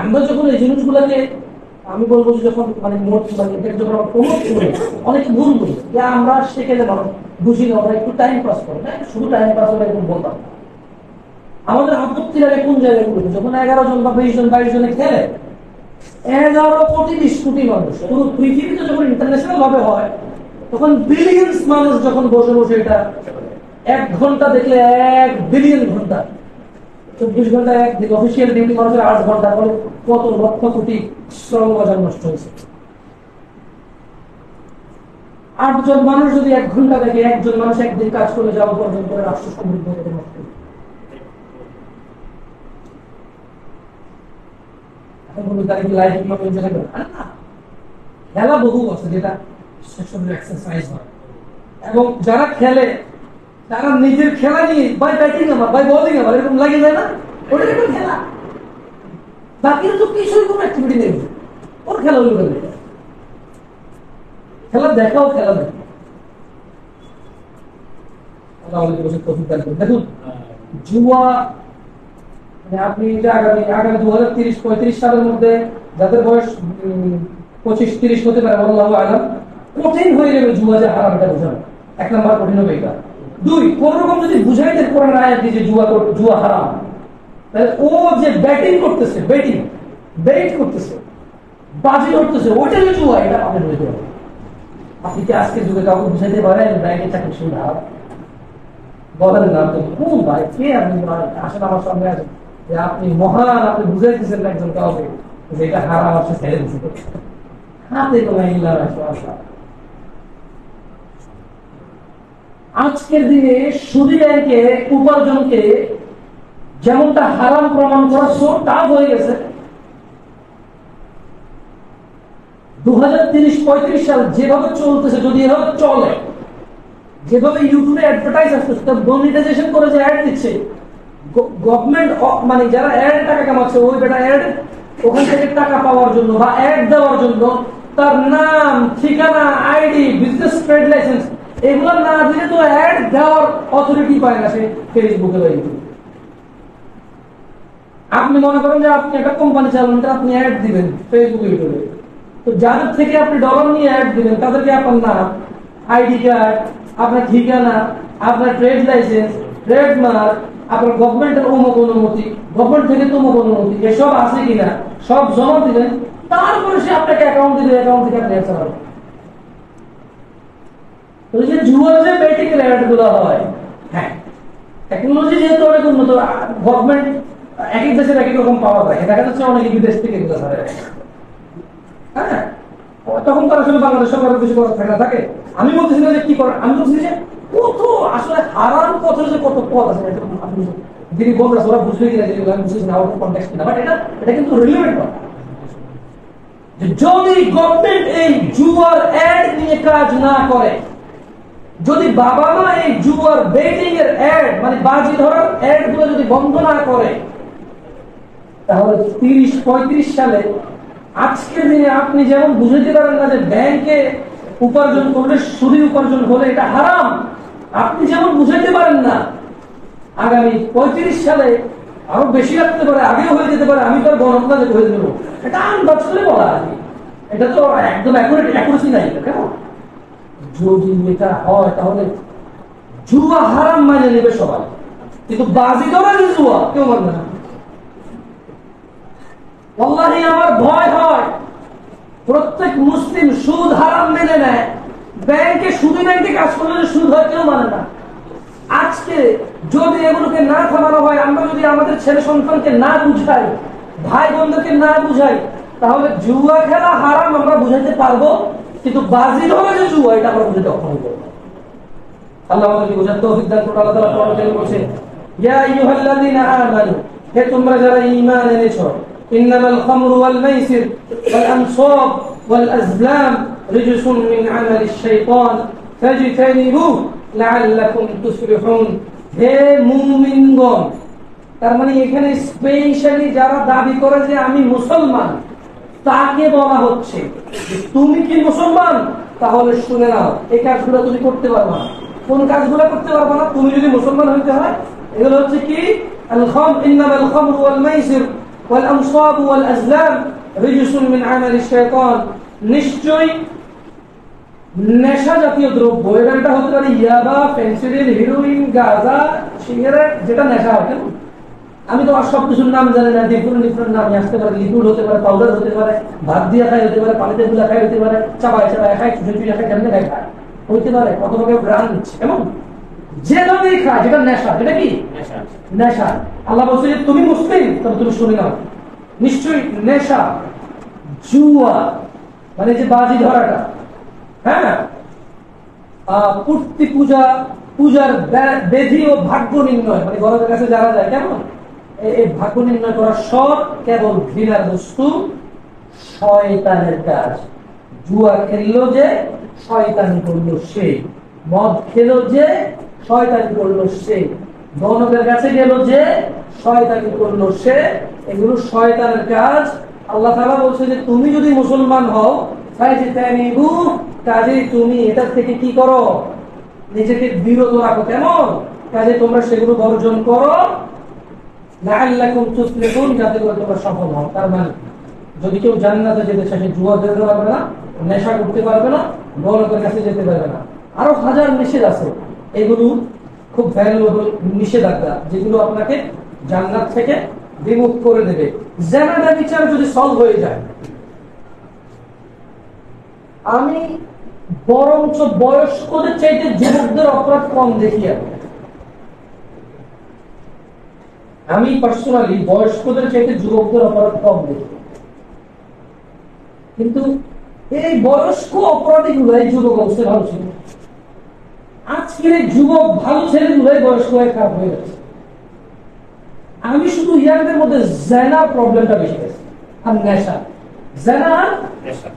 আমরা যখন এই জিনিসগুলোকে আমি বলবো যে যখন মানে মোট মানে যখন আমরা প্রমোট করি অনেক ভুল করি, যে আমরা সেখানে বুঝি না, আমরা একটু টাইম পাস করি না, শুধু টাইম পাস করে একটু বলতাম। আমাদের আপত্তি লাগে কোন জায়গায় করবে, যখন ১১ জন বা ২০ জন ২২ জনে খেলে ১১ কোটি ২০ কোটি মানুষ পুরো পৃথিবীতে যখন ইন্টারন্যাশনাল ভাবে হয় তখন বিলিয়ন্স মানুষ যখন বসে বসে এটা ১ ঘন্টা দেখলে ১ বিলিয়ন ঘন্টা, ২৪ ঘন্টা একদিন অফিসিয়াল ডিউটি মানুষের ৮ ঘন্টা করে কত লক্ষ কোটি শ্রম বাজার নষ্ট হয়েছে। ৮ জন মানুষ যদি ১ ঘন্টা দেখে, ১ জন মানুষ একদিন কাজ করে যাওয়া পর্যন্ত রাষ্ট্র সমৃদ্ধ হতে নষ্ট। খেলা বহু আছে যেটা এক্সারসাইজ হয়, এবং যারা খেলে তারা নিজের খেলা নিয়ে বাই ব্যাটিং আমার বাই বোলিং আমার এরকম লাগে যায় না, ওটা খেলা। বাকিরা তো কিছুই কোনো অ্যাক্টিভিটি নেই, ওর খেলাধুলো করে খেলা দেখাও খেলা দেখো। দেখুন জুয়া মানে আপনি আগামী 2030-35 সালের মধ্যে যাদের বয়স 25-30 হতে পারে আল্লাহু আলাম, কঠিন হয়ে যাবে জুয়া যে হারামটা বোঝানো। এক নম্বর কঠিন হবে এটা। দুই, কোন রকম যদি বুঝাইতে কোরআন আয়াত দিয়ে জুয়া হারাম, তাহলে ও যে ব্যাটিং করতেছে ব্যাট করতেছে বাজি করতেছে ওটা যে জুয়া এটা আপনি বুঝতে পারেন। আপনি কি আজকে যুগে কাউকে বুঝাইতে পারেন ব্যাংকে চাকরি শুরু হারাম? বলেন না তো কোন ভাই কে আপনি আসেন আমার সামনে আসেন যে আপনি মহান আপনি বুঝাইতেছেন একজন কাউকে যে এটা হারাম আসে ছেড়ে দিচ্ছে হাতে তোমায় ইল্লা রাসুল্লাহ। আজকের দিনে সুদী ব্যাংকে উপার্জনকে যেমনটা হারাম প্রমাণ করা সব কাজ হয়ে গেছে। 2030-35 সাল যেভাবে চলতেছে, যদি এভাবে চলে, যেভাবে ইউটিউবে অ্যাডভার্টাইজ আসতেছে, মনিটাইজেশন করে যে অ্যাড দিচ্ছে গভর্নমেন্ট, মানে যারা অ্যাড টাকা কামাচ্ছে ওই বেটা অ্যাড ওখান থেকে টাকা পাওয়ার জন্য বা অ্যাড দেওয়ার জন্য তার নাম, ঠিকানা, আইডি, বিজনেস ট্রেড লাইসেন্স এগুলো না দিলে তো অ্যাড দেওয়ার অথরিটি পায় না সে ফেসবুকে বা ইউটিউবে। আপনি মনে করেন যে আপনি একটা কোম্পানি চালান, আপনি অ্যাড দিবেন ফেসবুক ইউটিউবে, তো যাদের থেকে আপনি ডলার নিয়ে অ্যাড দিবেন তাদেরকে আপনার নাম, আইডি কার্ড, আপনার ঠিকানা, আপনার ট্রেড লাইসেন্স, ট্রেডমার্ক, আপনার গভর্নমেন্টের অমুক অনুমতি, গভর্নমেন্ট থেকে তমুক অনুমতি এসব আছে কিনা সব জমা দিবেন, তারপরে সে আপনাকে অ্যাকাউন্ট দিবে, অ্যাকাউন্ট থেকে আপনি চালাবেন। জুয়ার যে ব্যাটিং রেট গুলো হয়, হ্যাঁ টেকনোলজি যেহেতু অনেক উন্নত, গভর্নমেন্ট এক এক দেশের এক এক রকম পাওয়া থাকে, দেখা যাচ্ছে অনেকে বিদেশ থেকে এগুলো ছাড়া, হ্যাঁ তখন তার আসলে বাংলাদেশ সরকারের কিছু করার থাকে না থাকে। আমি বলতেছি না যে কি করার, আমি বলতেছি যে কত আসলে হারাম পথের যে কত পথ আছে যিনি বলতে ওরা বুঝলে কিনা যেগুলো আমি বুঝেছি না, ওর কন্টেক্সট কিনা, বাট এটা এটা কিন্তু রিলেভেন্ট না। যদি গভর্নমেন্ট এই জুয়ার অ্যাড নিয়ে কাজ না করে, যদি বাবা মা এই জুয়ার বেটিং এর অ্যাড মানে বাজি ধরার অ্যাড গুলো যদি বন্ধ না করে, তাহলে 30-35 সালে আজকের দিনে আপনি যেমন বুঝাইতে পারেন না যে ব্যাংকে উপার্জন করলে সুদী উপার্জন হলে এটা হারাম, আপনি যেমন বুঝাইতে পারেন না, আগামী 35 সালে আরো বেশি লাগতে পারে, আগেও হয়ে যেতে পারে। আমি তো গণনা যে হয়ে দেবো এটা আন্দাজ করে বলা আছে, এটা তো একদম অ্যাকুরেসি নাই। কেমন যদি এটা হয় তাহলে জুয়া হারাম মানে নেবে সবাই, কিন্তু বাজি ধরা যে জুয়া কেউ মানবে না। আল্লাহই আমার ভয় হয় প্রত্যেক মুসলিম সুদ হারাম মেনে নেয়, ব্যাংকে সুদী ব্যাংকে কাজ করলে সুদ হয় কেউ মানে না। আজকে যদি এগুলোকে না থামানো হয়, আমরা যদি আমাদের ছেলে সন্তানকে না বুঝাই, ভাই বোনদেরকে না বুঝাই, তাহলে জুয়া খেলা হারাম আমরা বুঝাইতে পারবো, কিন্তু বাজি ধরা যে জুয়া এটা আমরা বুঝাতে অক্ষম করবো। আল্লাহ আমাদেরকে বোঝার তৌফিক দান করুন। আল্লাহ তাআলা কোরআনে বলেছে, ইয়া আইয়ুহাল্লাযীনা আমানু, হে তোমরা যারা ঈমান এনেছো, إنما الخمر والميسر والأنصاب والأزلام رجس من عمل الشيطان فاجتنبوه لعلكم تفلحون. হে মুমিনগণ, তার মানে এখানে স্পেশালি যারা দাবি করে যে আমি মুসলমান তাকে বলা হচ্ছে তুমি কি মুসলমান, তাহলে শুনে নাও এই কাজগুলো তুমি করতে পারবে না। কোন কাজগুলো করতে পারবে না তুমি যদি মুসলমান হইতে হয়? এগুলো হচ্ছে কি? আল খামর, إنما الخمر والميسر والأنصاب والأزلام رجس من عمل الشيطان. নিশ্চয় নেশা জাতীয় দ্রব্য, এটা হতে পারে ইয়াবা, ফেন্সিডিল, হিরোইন, গাঁজা, সিগারেট, যেটা নেশা হয়। আমি তো সব কিছুর নাম জানি না, ডিফারেন্ট ডিফারেন্ট নামে আসতে পারে, লিকুইড হতে পারে, পাউডার হতে পারে, ভাত দিয়ে খাই হতে পারে, পানিতে গুলা খাই হতে পারে, চাপায় চাপায় খাই, চুচুচুচে খাই, কেমনে খাই খায় হইতে পারে, কত রকমের ব্রান দিচ্ছে। এমন যেভাবেই খায় যেটা নেশা, যেটা কি নেশা। আল্লাহ বলছে যে তুমি মুসলিম তবে তুমি শুনে নাও, নিশ্চয়ই নেশা, জুয়া মানে যে বাজি ধরাটা, হ্যাঁ পূর্তি পূজা, পূজার বেধি ও ভাগ্য নির্ণয়, মানে গণের কাছে যারা যায় কেমন এই ভাগ্য নির্ণয় করা সব কেবল ঘৃণার বস্তু, শয়তানের কাজ। জুয়া খেললো যে শয়তান করলো সে, মদ খেলো যে শয়তান করলো সে, ধনকের কাছে গেল যে শয়তানি করলো সে, এগুলো শয়তানের কাজ। আল্লাহ তাআলা বলছে যে তুমি যদি মুসলমান হও কাজে তুমি এটা থেকে কি করো, নিজেকে বিরত রাখো। কেমন কাজে তোমরা সেগুলো বর্জন করো, লাআল্লাকুম তুফলিহুন, যাতে করে তোমরা সফল হও। তার মানে যদি কেউ জান্নাতে যেতে চায় সে জুয়া ধরতে পারবে না, নেশা করতে পারবে না, ধনকের কাছে যেতে পারবে না। আরো হাজার নিষেধ আছে, এগুলো খুব ভ্যালুয়েবল নিষেধাজ্ঞা যেগুলো আপনাকে জান্নাত থেকে বিমুখ করে দেবে। জেনার বিচার যদি সলভ হয়ে যায়, আমি বরঞ্চ বয়স্কদের চাইতে যুবকদের অপরাধ কম দেখি। আমি পার্সোনালি বয়স্কদের চাইতে যুবকদের অপরাধ কম দেখি, কিন্তু এই বয়স্ক অপরাধীগুলো এই যুবক অবস্থায় ভালো ছিল। আজকের এই যুবক ভালো ছেলেগুলোই বয়স্ক হয়ে খারাপ হয়ে গেছে। আমি শুধু ইয়ারদের মধ্যে জেনা প্রবলেমটা বেশি গেছে আর নেশা, জেনা আর নেশা।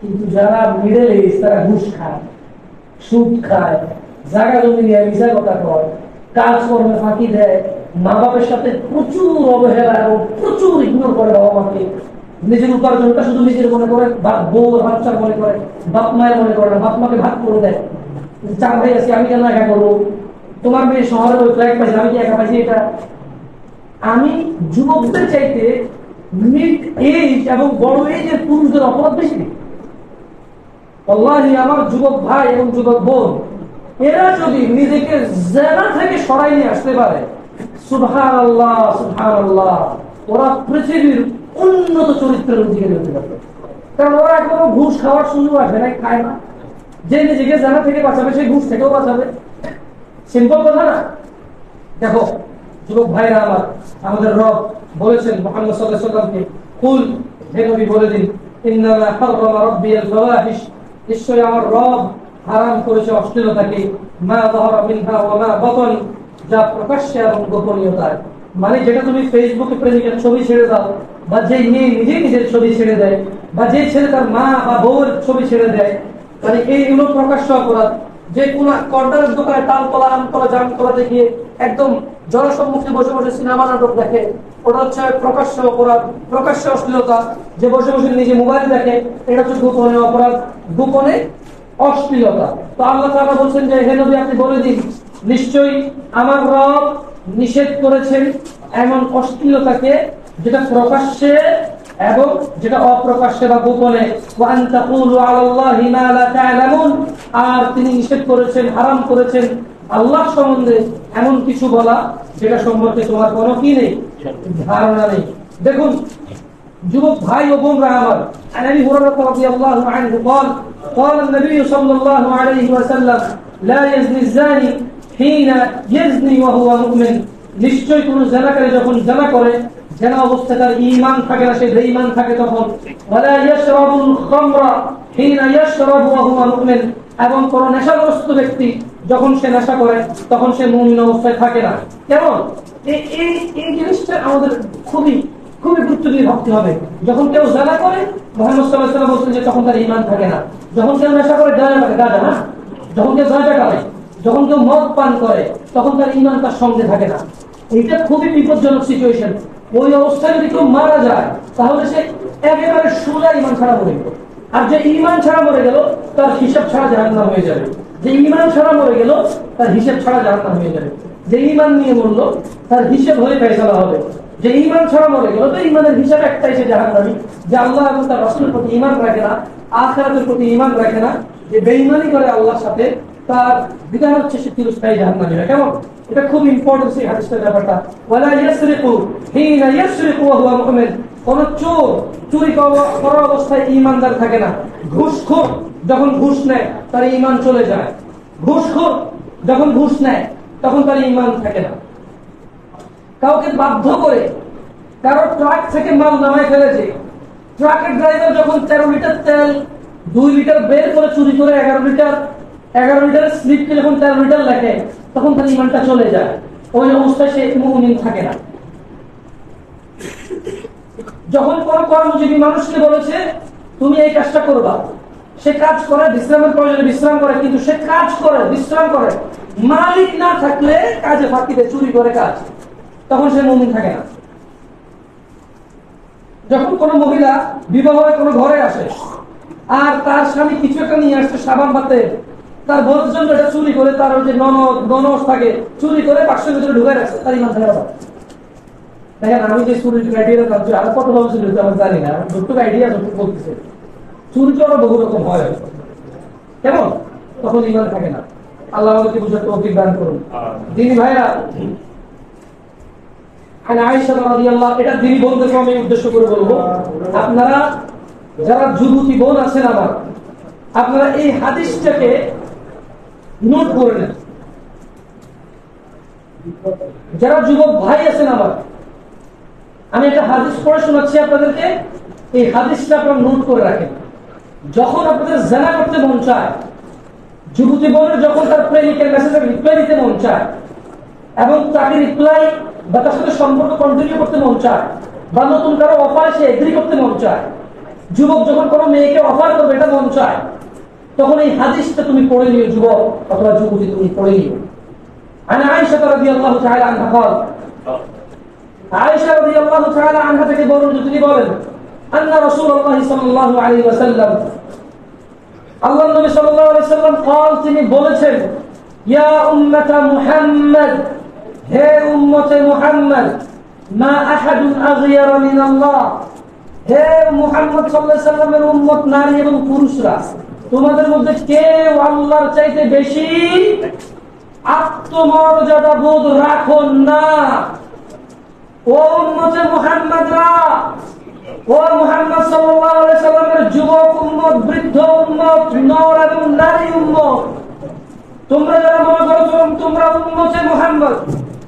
কিন্তু যারা মিডল এজ তারা ঘুষ খায়, সুদ খায়, জায়গা জমি নিয়ে মিশা কথা কয়, কাজকর্মে ফাঁকি দেয়, মা বাবার সাথে প্রচুর অবহেলা, প্রচুর ইগনোর করে বাবা মাকে, নিজের উপার্জনটা শুধু নিজের মনে করে, বউ বাচ্চা মনে করে, বাপ মায়ের মনে করে না, বাপ মাকে ভাগ করে দেয়। চাকরি আছে আমি কেন একা করবো, তোমার মেয়ে শহরে ফ্ল্যাট পাইছে আমি কি একা পাইছি। এটা আমি যুবকদের চাইতে মিড এজ এবং বড় এজের পুরুষদের অপরাধ বেশি। আল্লাহি আমার যুবক ভাই এবং যুবক বোন, এরা যদি নিজেকে জেনা থেকে সরাই নিয়ে আসতে পারে, সুবহানাল্লাহ সুবহানাল্লাহ, ওরা পৃথিবীর উন্নত চরিত্রের অধিকারী হতে পারবে। কারণ ওরা এখনো ঘুষ খাওয়ার সুযোগ আসে না, খায় না। যে নিজেকে জেনা থেকে বাঁচাবে সে ঘুষ থেকেও বাঁচাবে। সিম্পল কথা না? দেখো যুবক ভাইরা আমার, আমাদের রব বলেছেন মুহাম্মদ সাল্লাল্লাহু আলাইহি ওয়াসাল্লামকে, কুল, হে নবী বলে দিন, ইন্নামা হাররামা রাব্বিয়াল ফাওয়াহিশ, নিশ্চয় আমার রব হারাম করেছে অশ্লীলতাকে, মা যাহারা মিনহা ওয়া মা বাতন, যা প্রকাশ্যে এবং গোপনীয়তা। মানে যেটা তুমি ফেসবুকে প্রেমিকের ছবি ছেড়ে দাও, বা যে মেয়ে নিজে নিজের ছবি ছেড়ে দেয়, বা যে ছেলে তার মা বা বউয়ের ছবি ছেড়ে দেয়, মানে এইগুলো প্রকাশ্য অপরাধ। যে কোনো কর্নারের দোকানে তালতলা আমতলা জামতলাতে গিয়ে একদম জনসম্মুখে বসে বসে সিনেমা নাটক দেখে, ওটা হচ্ছে প্রকাশ্য অপরাধ, প্রকাশ্য অশ্লীলতা। যে বসে বসে নিজে মোবাইল দেখে, এটা হচ্ছে গোপনে অপরাধ, গোপনে অশ্লীলতা। তো আল্লাহ তাআলা বলছেন যে হে নবী আপনি বলে দিন, নিশ্চয়ই আমার রব নিষেধ করেছেন এমন অশ্লীলতাকে যেটা প্রকাশ্যে এবং যেটা অপ্রকাশ্যে বা গোপনে, আর তিনি নিষেধ করেছেন, হারাম করেছেন আল্লাহ সম্বন্ধে এমন কিছু বলা যেটা সম্পর্কে তোমার কোনো কি নেই, ধারণা নেই। দেখুন যুবক ভাই ও বোনরা আমার, আনাবি হুরায়রা রাদিয়াল্লাহু আনহু বলেন, قال النبي صلى الله عليه وسلم لا يزني الزاني حين يزني وهو مؤمن, নিশ্চয় কোন জেনাকারী যখন জেনা করে, জেনা অবস্থায় তার ঈমান থাকে না, সে বেঈমান থাকে তখন। ওয়ালা ইয়াশরাবুল খামরা হিনা ইয়াশরাবু ওয়া হুয়া মুমিন, এবং কোন নেশাগ্রস্ত ব্যক্তি যখন সে নেশা করে তখন সে মুমিন অবস্থায় থাকে না। কেমন এই জিনিসটা আমাদের খুবই খুবই গুরুত্ব দিয়ে ভাবতে হবে। যখন কেউ জেনা করে, মুহাম্মদ সাল্লাল্লাহু আলাইহি ওয়াসাল্লাম বলছেন যে তখন তার ঈমান থাকে না। যখন কেউ নেশা করে, গাঁজা থাকে, গাঁজা না, যখন কেউ গাঁজা খায়, যখন কেউ মদ পান করে, তখন তার ঈমান তার সঙ্গে থাকে না। এটা খুবই বিপজ্জনক সিচুয়েশন। ওই অবস্থায় যদি কেউ মারা যায় তাহলে সে একেবারে সোজা ঈমান ছাড়া মরে গেল। আর যে ঈমান ছাড়া মরে গেল তার হিসাব ছাড়া জাহান্নাম হয়ে যাবে। যে ঈমান ছাড়া মরে গেল তার হিসাব ছাড়া জাহান্নাম হয়ে যাবে। যে ঈমান নিয়ে মরল তার হিসাব হয়ে ফয়সালা হবে। যে ঈমান ছাড়া মরে গেল, তো ঈমানের হিসাব একটাই, সে জাহান্নামী। যে আল্লাহ এবং তার রাসূলের প্রতি ঈমান রাখে না, আখিরাতের প্রতি ঈমান রাখে না, যে বেঈমানি করে আল্লাহর সাথে, তার বিধান হচ্ছে সে চিরস্থায়ী জাহান্নামী। কেমন? এটা খুব ইম্পর্টেন্ট এই হাদিসের ব্যাপারটা। ওয়ালা ইয়াসরিকু হিনা ইয়াসরিকু ওয়া হুয়া মুমিন, কোন চোর চুরি করা অবস্থায় ঈমানদার থাকে না। ঘুষখোর যখন ঘুষ নেয় তার ঈমান চলে যায়। ঘুষখোর যখন ঘুষ নেয় তখন তার ঈমান থাকে না। কাউকে বাধ্য করে, কারো ট্রাক থেকে মাল নামায় ফেলেছে, ট্রাকের ড্রাইভার যখন 13 লিটার তেল 2 লিটার বের করে চুরি করে 11 লিটার স্লিপকে যখন 13 লিটার লেখে তখন তার ঈমানটা চলে যায়। ওই অবস্থায় সে মুমিন থাকে না। যখন কোন কর্মজীবী মানুষকে বলেছে তুমি এই কাজটা করবা, সে কাজ করে, বিশ্রামের প্রয়োজনে বিশ্রাম করে, কিন্তু সে কাজ করে, বিশ্রাম করে, মালিক না থাকলে কাজে ফাঁকি দেয়, চুরি করে কাজ, তখন সে মুমিন থাকে না। যখন কোন মহিলা বিবাহ কোন ঘরে আসে আর তার স্বামী কিছু একটা নিয়ে আসছে সাবান বা তেল, তার বোনের জন্য এটা চুরি করে, তার ওই যে ননদ ননস থাকে চুরি করে বাক্সের ভিতরে ঢুকে রাখছে, তার ইমান থাকে না। দেখেন আমি যে চুরির ক্রাইটেরিয়া থাকছি আর কত ভাবে চুরি হচ্ছে আমার জানি না, যতটুকু আইডিয়া যতটুকু বলতেছে চুরি তো আরো বহু রকম হয় কেমন, তখন ইমান থাকে না। আল্লাহ আমাদেরকে বুঝার তৌফিক দান করুন। দিদি ভাইরা আপনারা যারা যুবতী বোন আছেন আমার, আপনারা এই হাদিসটাকে নোট করে নেন। যারা যুবক ভাই আছেন আমার, আমি একটা হাদিস পড়ে শোনাচ্ছি আপনাদেরকে, এই হাদিসটা আপনারা নোট করে রাখেন। যখন আপনাদের জানা করতে মন চায়, যুবতী বোনের যখন তার প্রেমিকের মেসেজের রিপ্লাই দিতে মন চায় এবং তাকে রিপ্লাই বা তার সাথে সম্পর্ক কন্টিনিউ করতে মন চায় বা নতুন কারো অফার সে এগ্রি করতে মন চায়, যুবক যখন কোনো মেয়েকে অফার করবে এটা মন চায়, তখন এই হাদিসটা তুমি পড়ে নিও যুবক অথবা যুবতী, তুমি পড়ে নিও। আয়েশা রাদিয়াল্লাহু তাআলা আনহা বলেন, আয়েশা রাদিয়াল্লাহু তাআলা আনহা থেকে বর্ণিত তিনি বলেন, আন্না রাসূলুল্লাহ সাল্লাল্লাহু আলাইহি ওয়াসাল্লাম, আল্লাহর নবী সাল্লাল্লাহু আলাইহি ওয়াসাল্লাম قال, তিনি বলেছেন, ইয়া উম্মাতা মুহাম্মদ, হে উম্মতে মুহাম্মদ, মা আহাদুন আগয়ারা মিনাল্লাহ, হে মুহাম্মদ সাল্লাল্লাহু আলাইহি ওয়াসাল্লামের উম্মত নারী এবং পুরুষরা, তোমাদের মধ্যে কেউ আল্লাহর চাইতে বেশি আত্মমর্যাদা বোধ রাখো না। ও উম্মতে মুহাম্মদরা, ও মুহাম্মদ সাল্লাল্লাহু আলাইহি ওয়াসাল্লামের যুবক উম্মত, বৃদ্ধ উম্মত, নর এবং নারী উম্মত, তোমরা যারা মনে করো তোমরা উম্মতে মুহাম্মদ,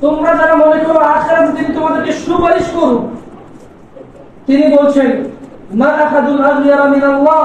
তোমরা যারা মনে করো আখিরাতে তিনি তোমাদেরকে সুপারিশ করুন, তিনি বলছেন, মা আহাদুন আগয়ারা মিনাল্লাহ,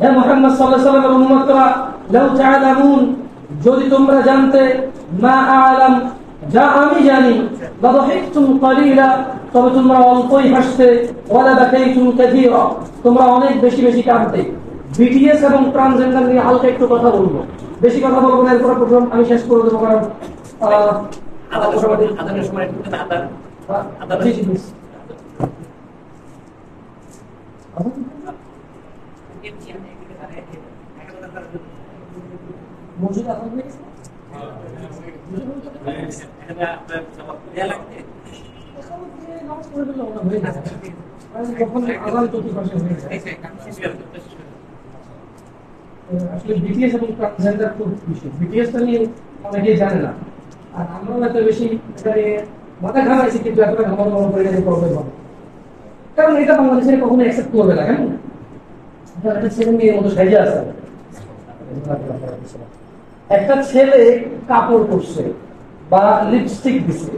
হে মুহাম্মদ সাল্লাল্লাহু আলাইহি ওয়াসাল্লামের উম্মতরা, লাউ তাআলামুন, যদি তোমরা জানতে, মা আ'লাম, যা আমি জানি, লাযহিকতুম ক্বালিলা, তবে তোমরা অল্পই হাসতে, ওয়ালা বাকাইতুম কাসীরা, তোমরা অনেক বেশি বেশি কাঁদতে। বিটিএস এবং ট্রান্সজেন্ডার নিয়ে হালকা একটু কথা বলবো, বেশি কথা বলবো না, এরপর প্রথম আমি শেষ করে দেবো, কারণ আসলে বিটিএস এবং ট্রান্সজেন্ডার খুব বিষয়, বিটিএসটা নিয়ে অনেকেই জানে না, আর আমরা এত বেশি মাথা ঘামাইছি, কিন্তু এতটা ঘামানো প্রবলেম হবে, কারণ এটা বাংলাদেশে কখনো অ্যাকসেপ্ট করবে না। কেন একটা ছেলে মেয়ের মতো সাইজে আসে, একটা ছেলে কাপড় পরছে বা লিপস্টিক দিচ্ছে,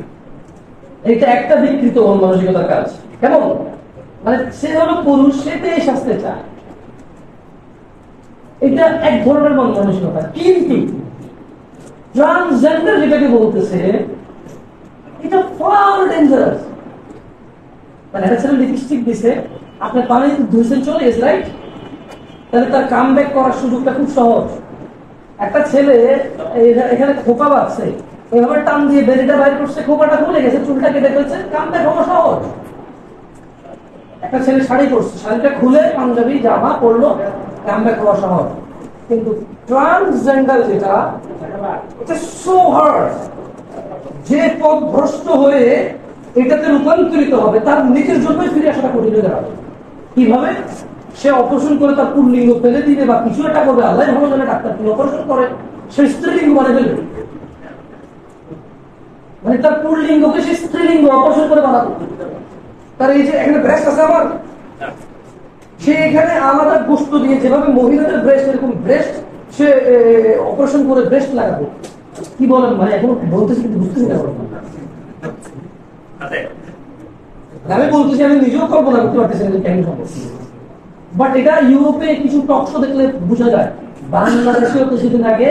এটা একটা বিকৃত মানসিকতার কাজ। কেমন মানে সে হলো পুরুষ, সেটাই শাস্তে চায়, এটা এক ধরনের মানসিকতা। কিন্তু ট্রান্সজেন্ডার যেটাকে বলতেছে এটা ফার ডেঞ্জারাস, মানে একটা ছেলে লিপস্টিক দিছে, আপনার পানি ধুইছেন চলে গেছে, রাইট, তাহলে তার কাম ব্যাক করার সুযোগটা খুব সহজ। একটা ছেলে এখানে খোপা বাঁধছে, এভাবে টান দিয়ে বেরিটা বাইর করছে, খোপাটা খুলে গেছে, চুলটা কেটে ফেলছে, কাম ব্যাক হওয়া সহজ। একটা ছেলে শাড়ি পরছে, শাড়িটা খুলে পাঞ্জাবি জামা পরলো, কাম ব্যাক হওয়া সহজ। কিন্তু ট্রান্সজেন্ডার যেটা, এটা সো হার্ড, যে পথ ভ্রষ্ট হয়ে এটাতে রূপান্তরিত হবে তার নিজের জন্যই ফিরে আসাটা কঠিন হয়ে দাঁড়াবে। কিভাবে সে অপারেশন করে তার পুল্লিঙ্গ ফেলে দিবে বা কিছু একটা করবে, আল্লাহ ভালো জানে, ডাক্তার তিনি অপারেশন করে সে স্ত্রীলিঙ্গ বানিয়ে ফেলবে, মানে তার পুল্লিঙ্গকে সে স্ত্রীলিঙ্গ অপারেশন করে বানাবে। তার এই যে এখানে ব্রেস্ট আছে আমার, সে এখানে আলাদা গোস্ত দিয়ে যেভাবে মহিলাদের ব্রেস্ট, এরকম ব্রেস্ট সে অপারেশন করে ব্রেস্ট লাগাবে, কি বলেন মানে এখন বলতেছি কিন্তু বুঝতেছি না আচ্ছা আমি বলতেছি আমি নিজেও কল্পনা করতে পারতেছি না যে কেন সম্পর্কে বাট এটা ইউরোপে কিছু টক শো দেখলে বোঝা যায় বাংলাদেশেও কিছুদিন আগে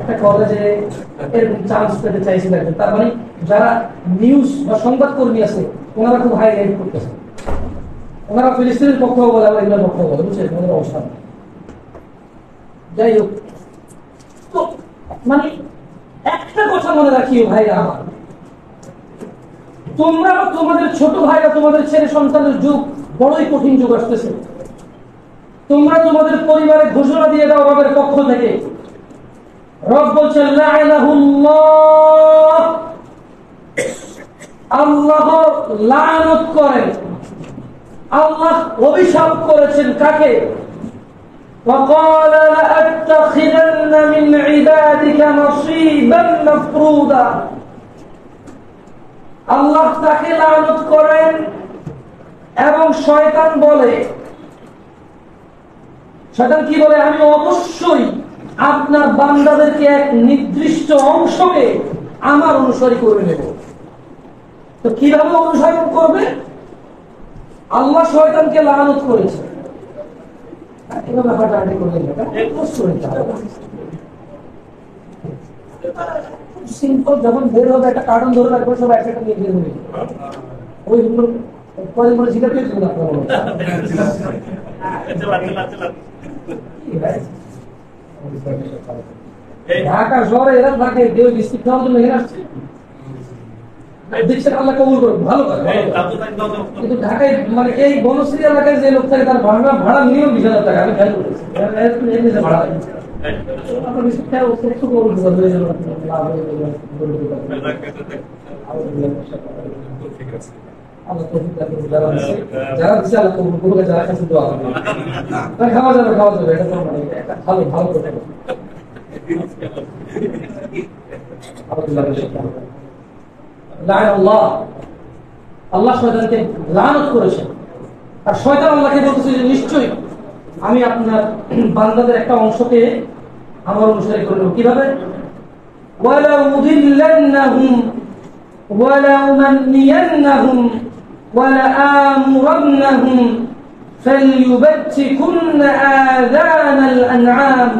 একটা কলেজে এরকম চান্স পেতে চাইছিল তার মানে যারা নিউজ বা সংবাদকর্মী আছে ওনারা খুব হাইলাইট করতেছে ওনারা ফিলিস্তিনের পক্ষেও বলে আবার ইমরানের পক্ষেও বলে বুঝছেন ওনাদের অবস্থান যাই হোক তো মানে একটা কথা মনে রাখিও ভাইরা আমার তোমরা বা তোমাদের ছোট ভাইরা তোমাদের ছেলে সন্তানের যুগ বড়ই কঠিন যুগ আসতেছে তোমরা তোমাদের পরিবারে ঘোষণা দিয়ে দাও রবের পক্ষ থেকে রব বলেন লাআনাহুল্লাহ আল্লাহ লানত করেন আল্লাহ অভিশাপ করেছেন কাকে وقال لأتخذن من عبادك نصيبا مفروضا আল্লাহ তাকে লানত করেন এবং শয়তান বলে শয়তান কি বলে আমি অবশ্যই আপনার বান্দাদেরকে এক নির্দিষ্ট অংশকে আমার অনুসারী করে নেব তো কিভাবে অনুসরণ করবে আল্লাহ শয়তানকে লানত করেছে সিম্পল যখন বের হবে একটা কার্টন ধরে রাখবে সব একসাথে নিয়ে বের হবে ওই কদিন করে জিজ্ঞাসা করছিলাম ঢাকা শহরে এরা থাকে কেউ বিস্কুট খাওয়ার জন্য এরা আসছে দীক্ষা আল্লাহ কবুল করবে ভালো করে কিন্তু ঢাকায় মানে এই বনশ্রী এলাকায় যে লোক থাকে তার ভাড়া নিয়েও ২০,০০০ টাকা আমি খেয়াল করেছি ভাড়া যারা দিচ্ছে আল্লাহ কবুল করবে যারা কাছে দোয়া করবে খাওয়া যাবে এটা তো মানে একটা ভালো ভালো কথা আল্লাহ শয়তানকে লানত করেছেন আর শয়তান আল্লাহকে বলতেছে যে নিশ্চয়ই আমি আপনার বান্দাদের একটা অংশকে আমার অনুসারী করে নেব কিভাবে وَلَآمُرَنَّهُمْ فَلْيُبَتِّكُنَّ آذَانَ الْأَنْعَامِ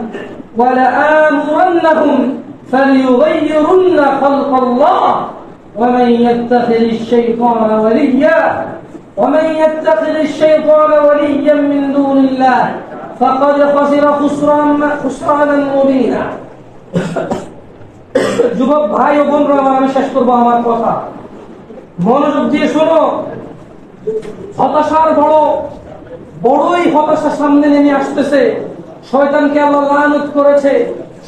وَلَآمُرَنَّهُمْ فَلْيُغَيِّرُنَّ خَلْقَ اللَّهِ وَمَنْ يَتَّخِذِ الشَّيْطَانَ وَلِيًّا مِنْ دُونِ اللَّهِ فَقَدْ خَسِرَ خُسْرَانًا مُبِينًا যুবক ভাই ও বোনরা আমি শেষ করবো আমার কথা মনোযোগ দিয়ে শোনো হতাশার বড়ই হতাশা সামনে নেমে আসতেছে শয়তানকে আল্লাহ লানত করেছে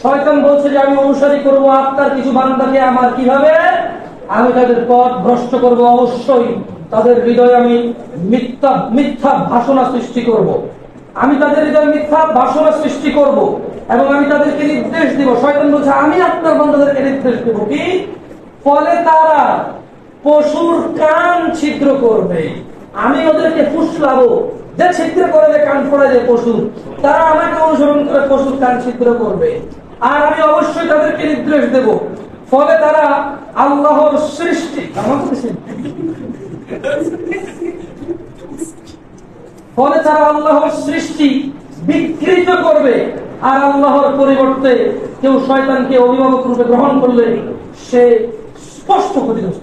শয়তান বলছে যে আমি অনুসারী করব আপনার কিছু বান্দাকে আমার কিভাবে আমি তাদের পথ ভ্রষ্ট করব অবশ্যই তাদের হৃদয়ে আমি মিথ্যা ভাষণা সৃষ্টি করব আমি তাদের হৃদয়ে মিথ্যা ভাষণা সৃষ্টি করব এবং আমি তাদেরকে নির্দেশ দেব শয়তান বলছে আমি আপনার বান্দাদেরকে নির্দেশ দেব কি ফলে তারা পশুর কান ছিদ্র করবে আমি ওদেরকে ফুসলাবো যে ছিদ্র করে যে কান ফোড়া যে পশু তারা আমাকে অনুসরণ করে পশুর কান ছিদ্র করবে আর আমি অবশ্যই তাদেরকে নির্দেশ দেব ফলে তারা আল্লাহর সৃষ্টি বিকৃত করবে আর আল্লাহর পরিবর্তে কেউ শয়তানকে অভিভাবক রূপে গ্রহণ করলে সে স্পষ্ট ক্ষতিগ্রস্ত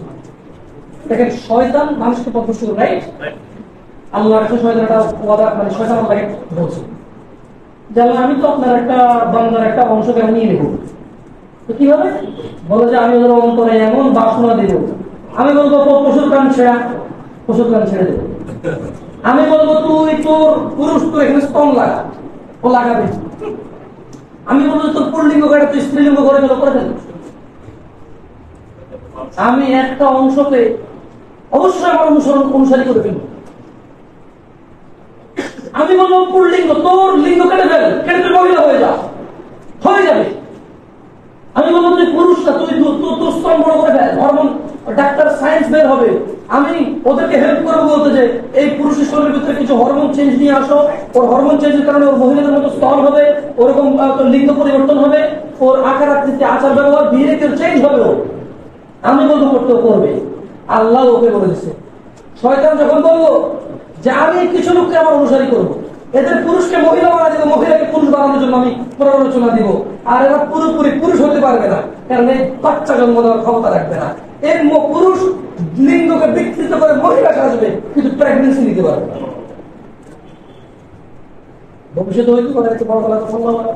দেখেন শয়তান মানুষকে পথভ্রষ্ট করে রাইট আল্লাহর কাছে শয়তান একটা ওয়াদা মানে শয়তান আল্লাহকে বলছে যে আল্লাহ আমি তো আপনার একটা বান্দার একটা অংশকে আমি নিয়ে নেব তো কি হবে বলে যে আমি ওদের অন্তরে এমন বাসনা দেব আমি বলবো পশুর কান ছেড়ে দেব আমি বলবো তুই তোর পুরুষ তোর এখানে স্তন লাগা ও লাগাবে আমি বলবো তোর পুরলিঙ্গ কাটা তুই স্ত্রীলিঙ্গ করে গেল করে দেব আমি একটা অংশকে অবশ্যই আমার অনুসারী করে ফেলবো আমি বলবো পুরলিঙ্গ তোর লিঙ্গ কেটে ফেল কেটে তুই মহিলা হয়ে যাবে আমি বলবো তুই পুরুষ না তুই স্তন বড় করে ফেল হরমোন ডাক্তার সায়েন্স বের হবে আমি ওদেরকে হেল্প করবো বলতে যে এই পুরুষের শরীরের ভিতরে কিছু হরমোন চেঞ্জ নিয়ে আসো ওর হরমোন চেঞ্জের কারণে ওর মহিলাদের মতো স্তন হবে ওরকম লিঙ্গ পরিবর্তন হবে ওর আকার আকৃতি আচার ব্যবহার ধীরে ধীরে চেঞ্জ হবে। ও আমি বলবো করতে করবে, আল্লাহ ওকে বলে দিচ্ছে। শয়তান যখন বলবো যে আমি কিছু লোককে আমার অনুসারী করবো, এদের পুরুষকে মহিলা বানা দেবো, মহিলাকে পুরুষ বানানোর জন্য আমি প্ররোচনা দিব, আর এরা পুরোপুরি পুরুষ হতে পারবে না, কারণ এই বাচ্চা জন্ম দেওয়ার ক্ষমতা রাখবে না। এর পুরুষ লিঙ্গকে বিকৃত করে মহিলা সাজবে, কিন্তু প্রেগনেন্সি নিতে পারবে না। ভবিষ্যতে হয়তো করা যাচ্ছে বড় কথা সম্ভব হয়।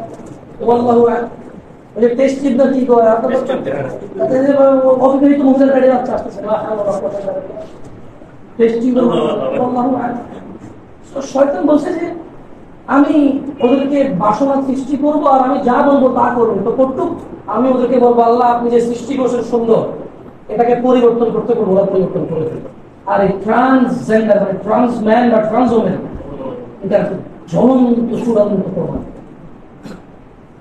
অবিবাহিত মহিলার পেটে বাচ্চা আসতেছে, শয়তান বলছে যে আমি ওদেরকে বাসনা সৃষ্টি করবো আর আমি যা বলবো তা করবো। তো করতুক আমি ওদেরকে বলবো আল্লাহ আপনি যে সৃষ্টি করছেন সুন্দর, এটাকে পরিবর্তন করতে করবো, পরিবর্তন করে দেবো। আর এই ট্রান্সজেন্ডার মানে ট্রান্সম্যান বা ট্রান্সওমেন এটা ঝলন্ত চূড়ান্ত প্রমাণ।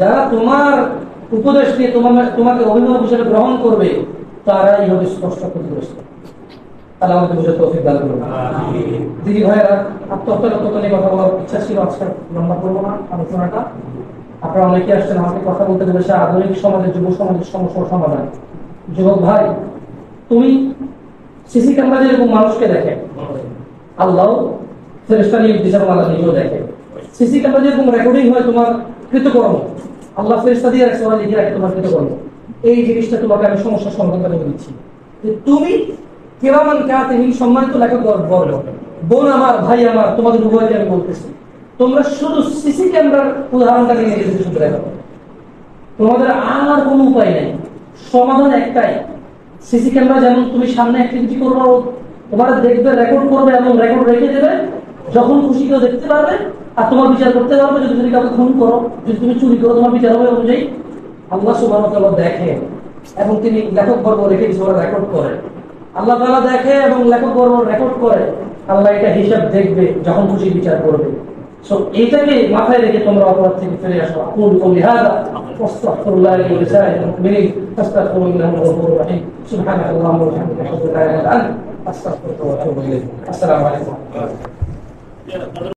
যারা তোমার উপদেশ দিয়ে তোমাকে অভিভাবক হিসেবে গ্রহণ করবে তারাই হবে স্পষ্ট ক্ষতিগ্রস্ত। আল্লাহ আমাকে বুঝে তৌফিক দান করুন। দিদি ভাইয়েরা, আত্মহত্যা নিয়ে কথা বলার ইচ্ছা ছিল, আজকে লম্বা করবো না আলোচনাটা। আপনারা অনেকে আসছেন আমাকে কথা বলতে দেবে সে আধুনিক সমাজে যুব সমাজের সমস্যার সমাধান। যুবক ভাই, তুমি সিসি ক্যামেরা যেরকম মানুষকে দেখে আল্লাহ দেখে, সিসি ক্যামেরা যেরকম রেকর্ডিং হয় তোমার কৃতকর্ম, আল্লাহ ফেরেশতা দিয়ে রাখছে, ওরা লিখে রাখে তোমার কৃতকর্ম। এই জিনিসটা তোমাকে আমি সমস্যার সমাধান করে দিচ্ছি। তুমি কেরামান কাতিবিন, সম্মানিত লেখক বোন আমার, ভাই আমার, তোমাদের উভয়কে আমি বলতেছি তোমরা শুধু সিসি ক্যামেরার উদাহরণটা নিয়ে শুধু রাখো, তোমাদের আর কোনো উপায় নেই। সমাধান একটাই, সিসি ক্যামেরা যেমন তুমি সামনে অ্যাক্টিভিটি করবো, তোমার দেখবে, রেকর্ড করবে এবং রেকর্ড রেখে দেবে, যখন খুশি কেউ দেখতে পারবে আর তোমার বিচার করতে পারবে। যদি তুমি কাউকে খুন করো, যদি তুমি চুরি করো, তোমার বিচার হবে অনুযায়ী। আল্লাহ সুবহানাহু ওয়া তাআলা দেখে এবং তিনি লেখক বর্গ রেখে ওরা রেকর্ড করে, আল্লাহ তাআলা দেখে এবং লেখক বর্গ রেকর্ড করে, আল্লাহ এটা হিসাব দেখবে, যখন খুশি বিচার করবে। সো এইটাকে মাথায় রেখে তোমরা অপরাধ থেকে ফিরে আসো। আসসালামু আলাইকুম।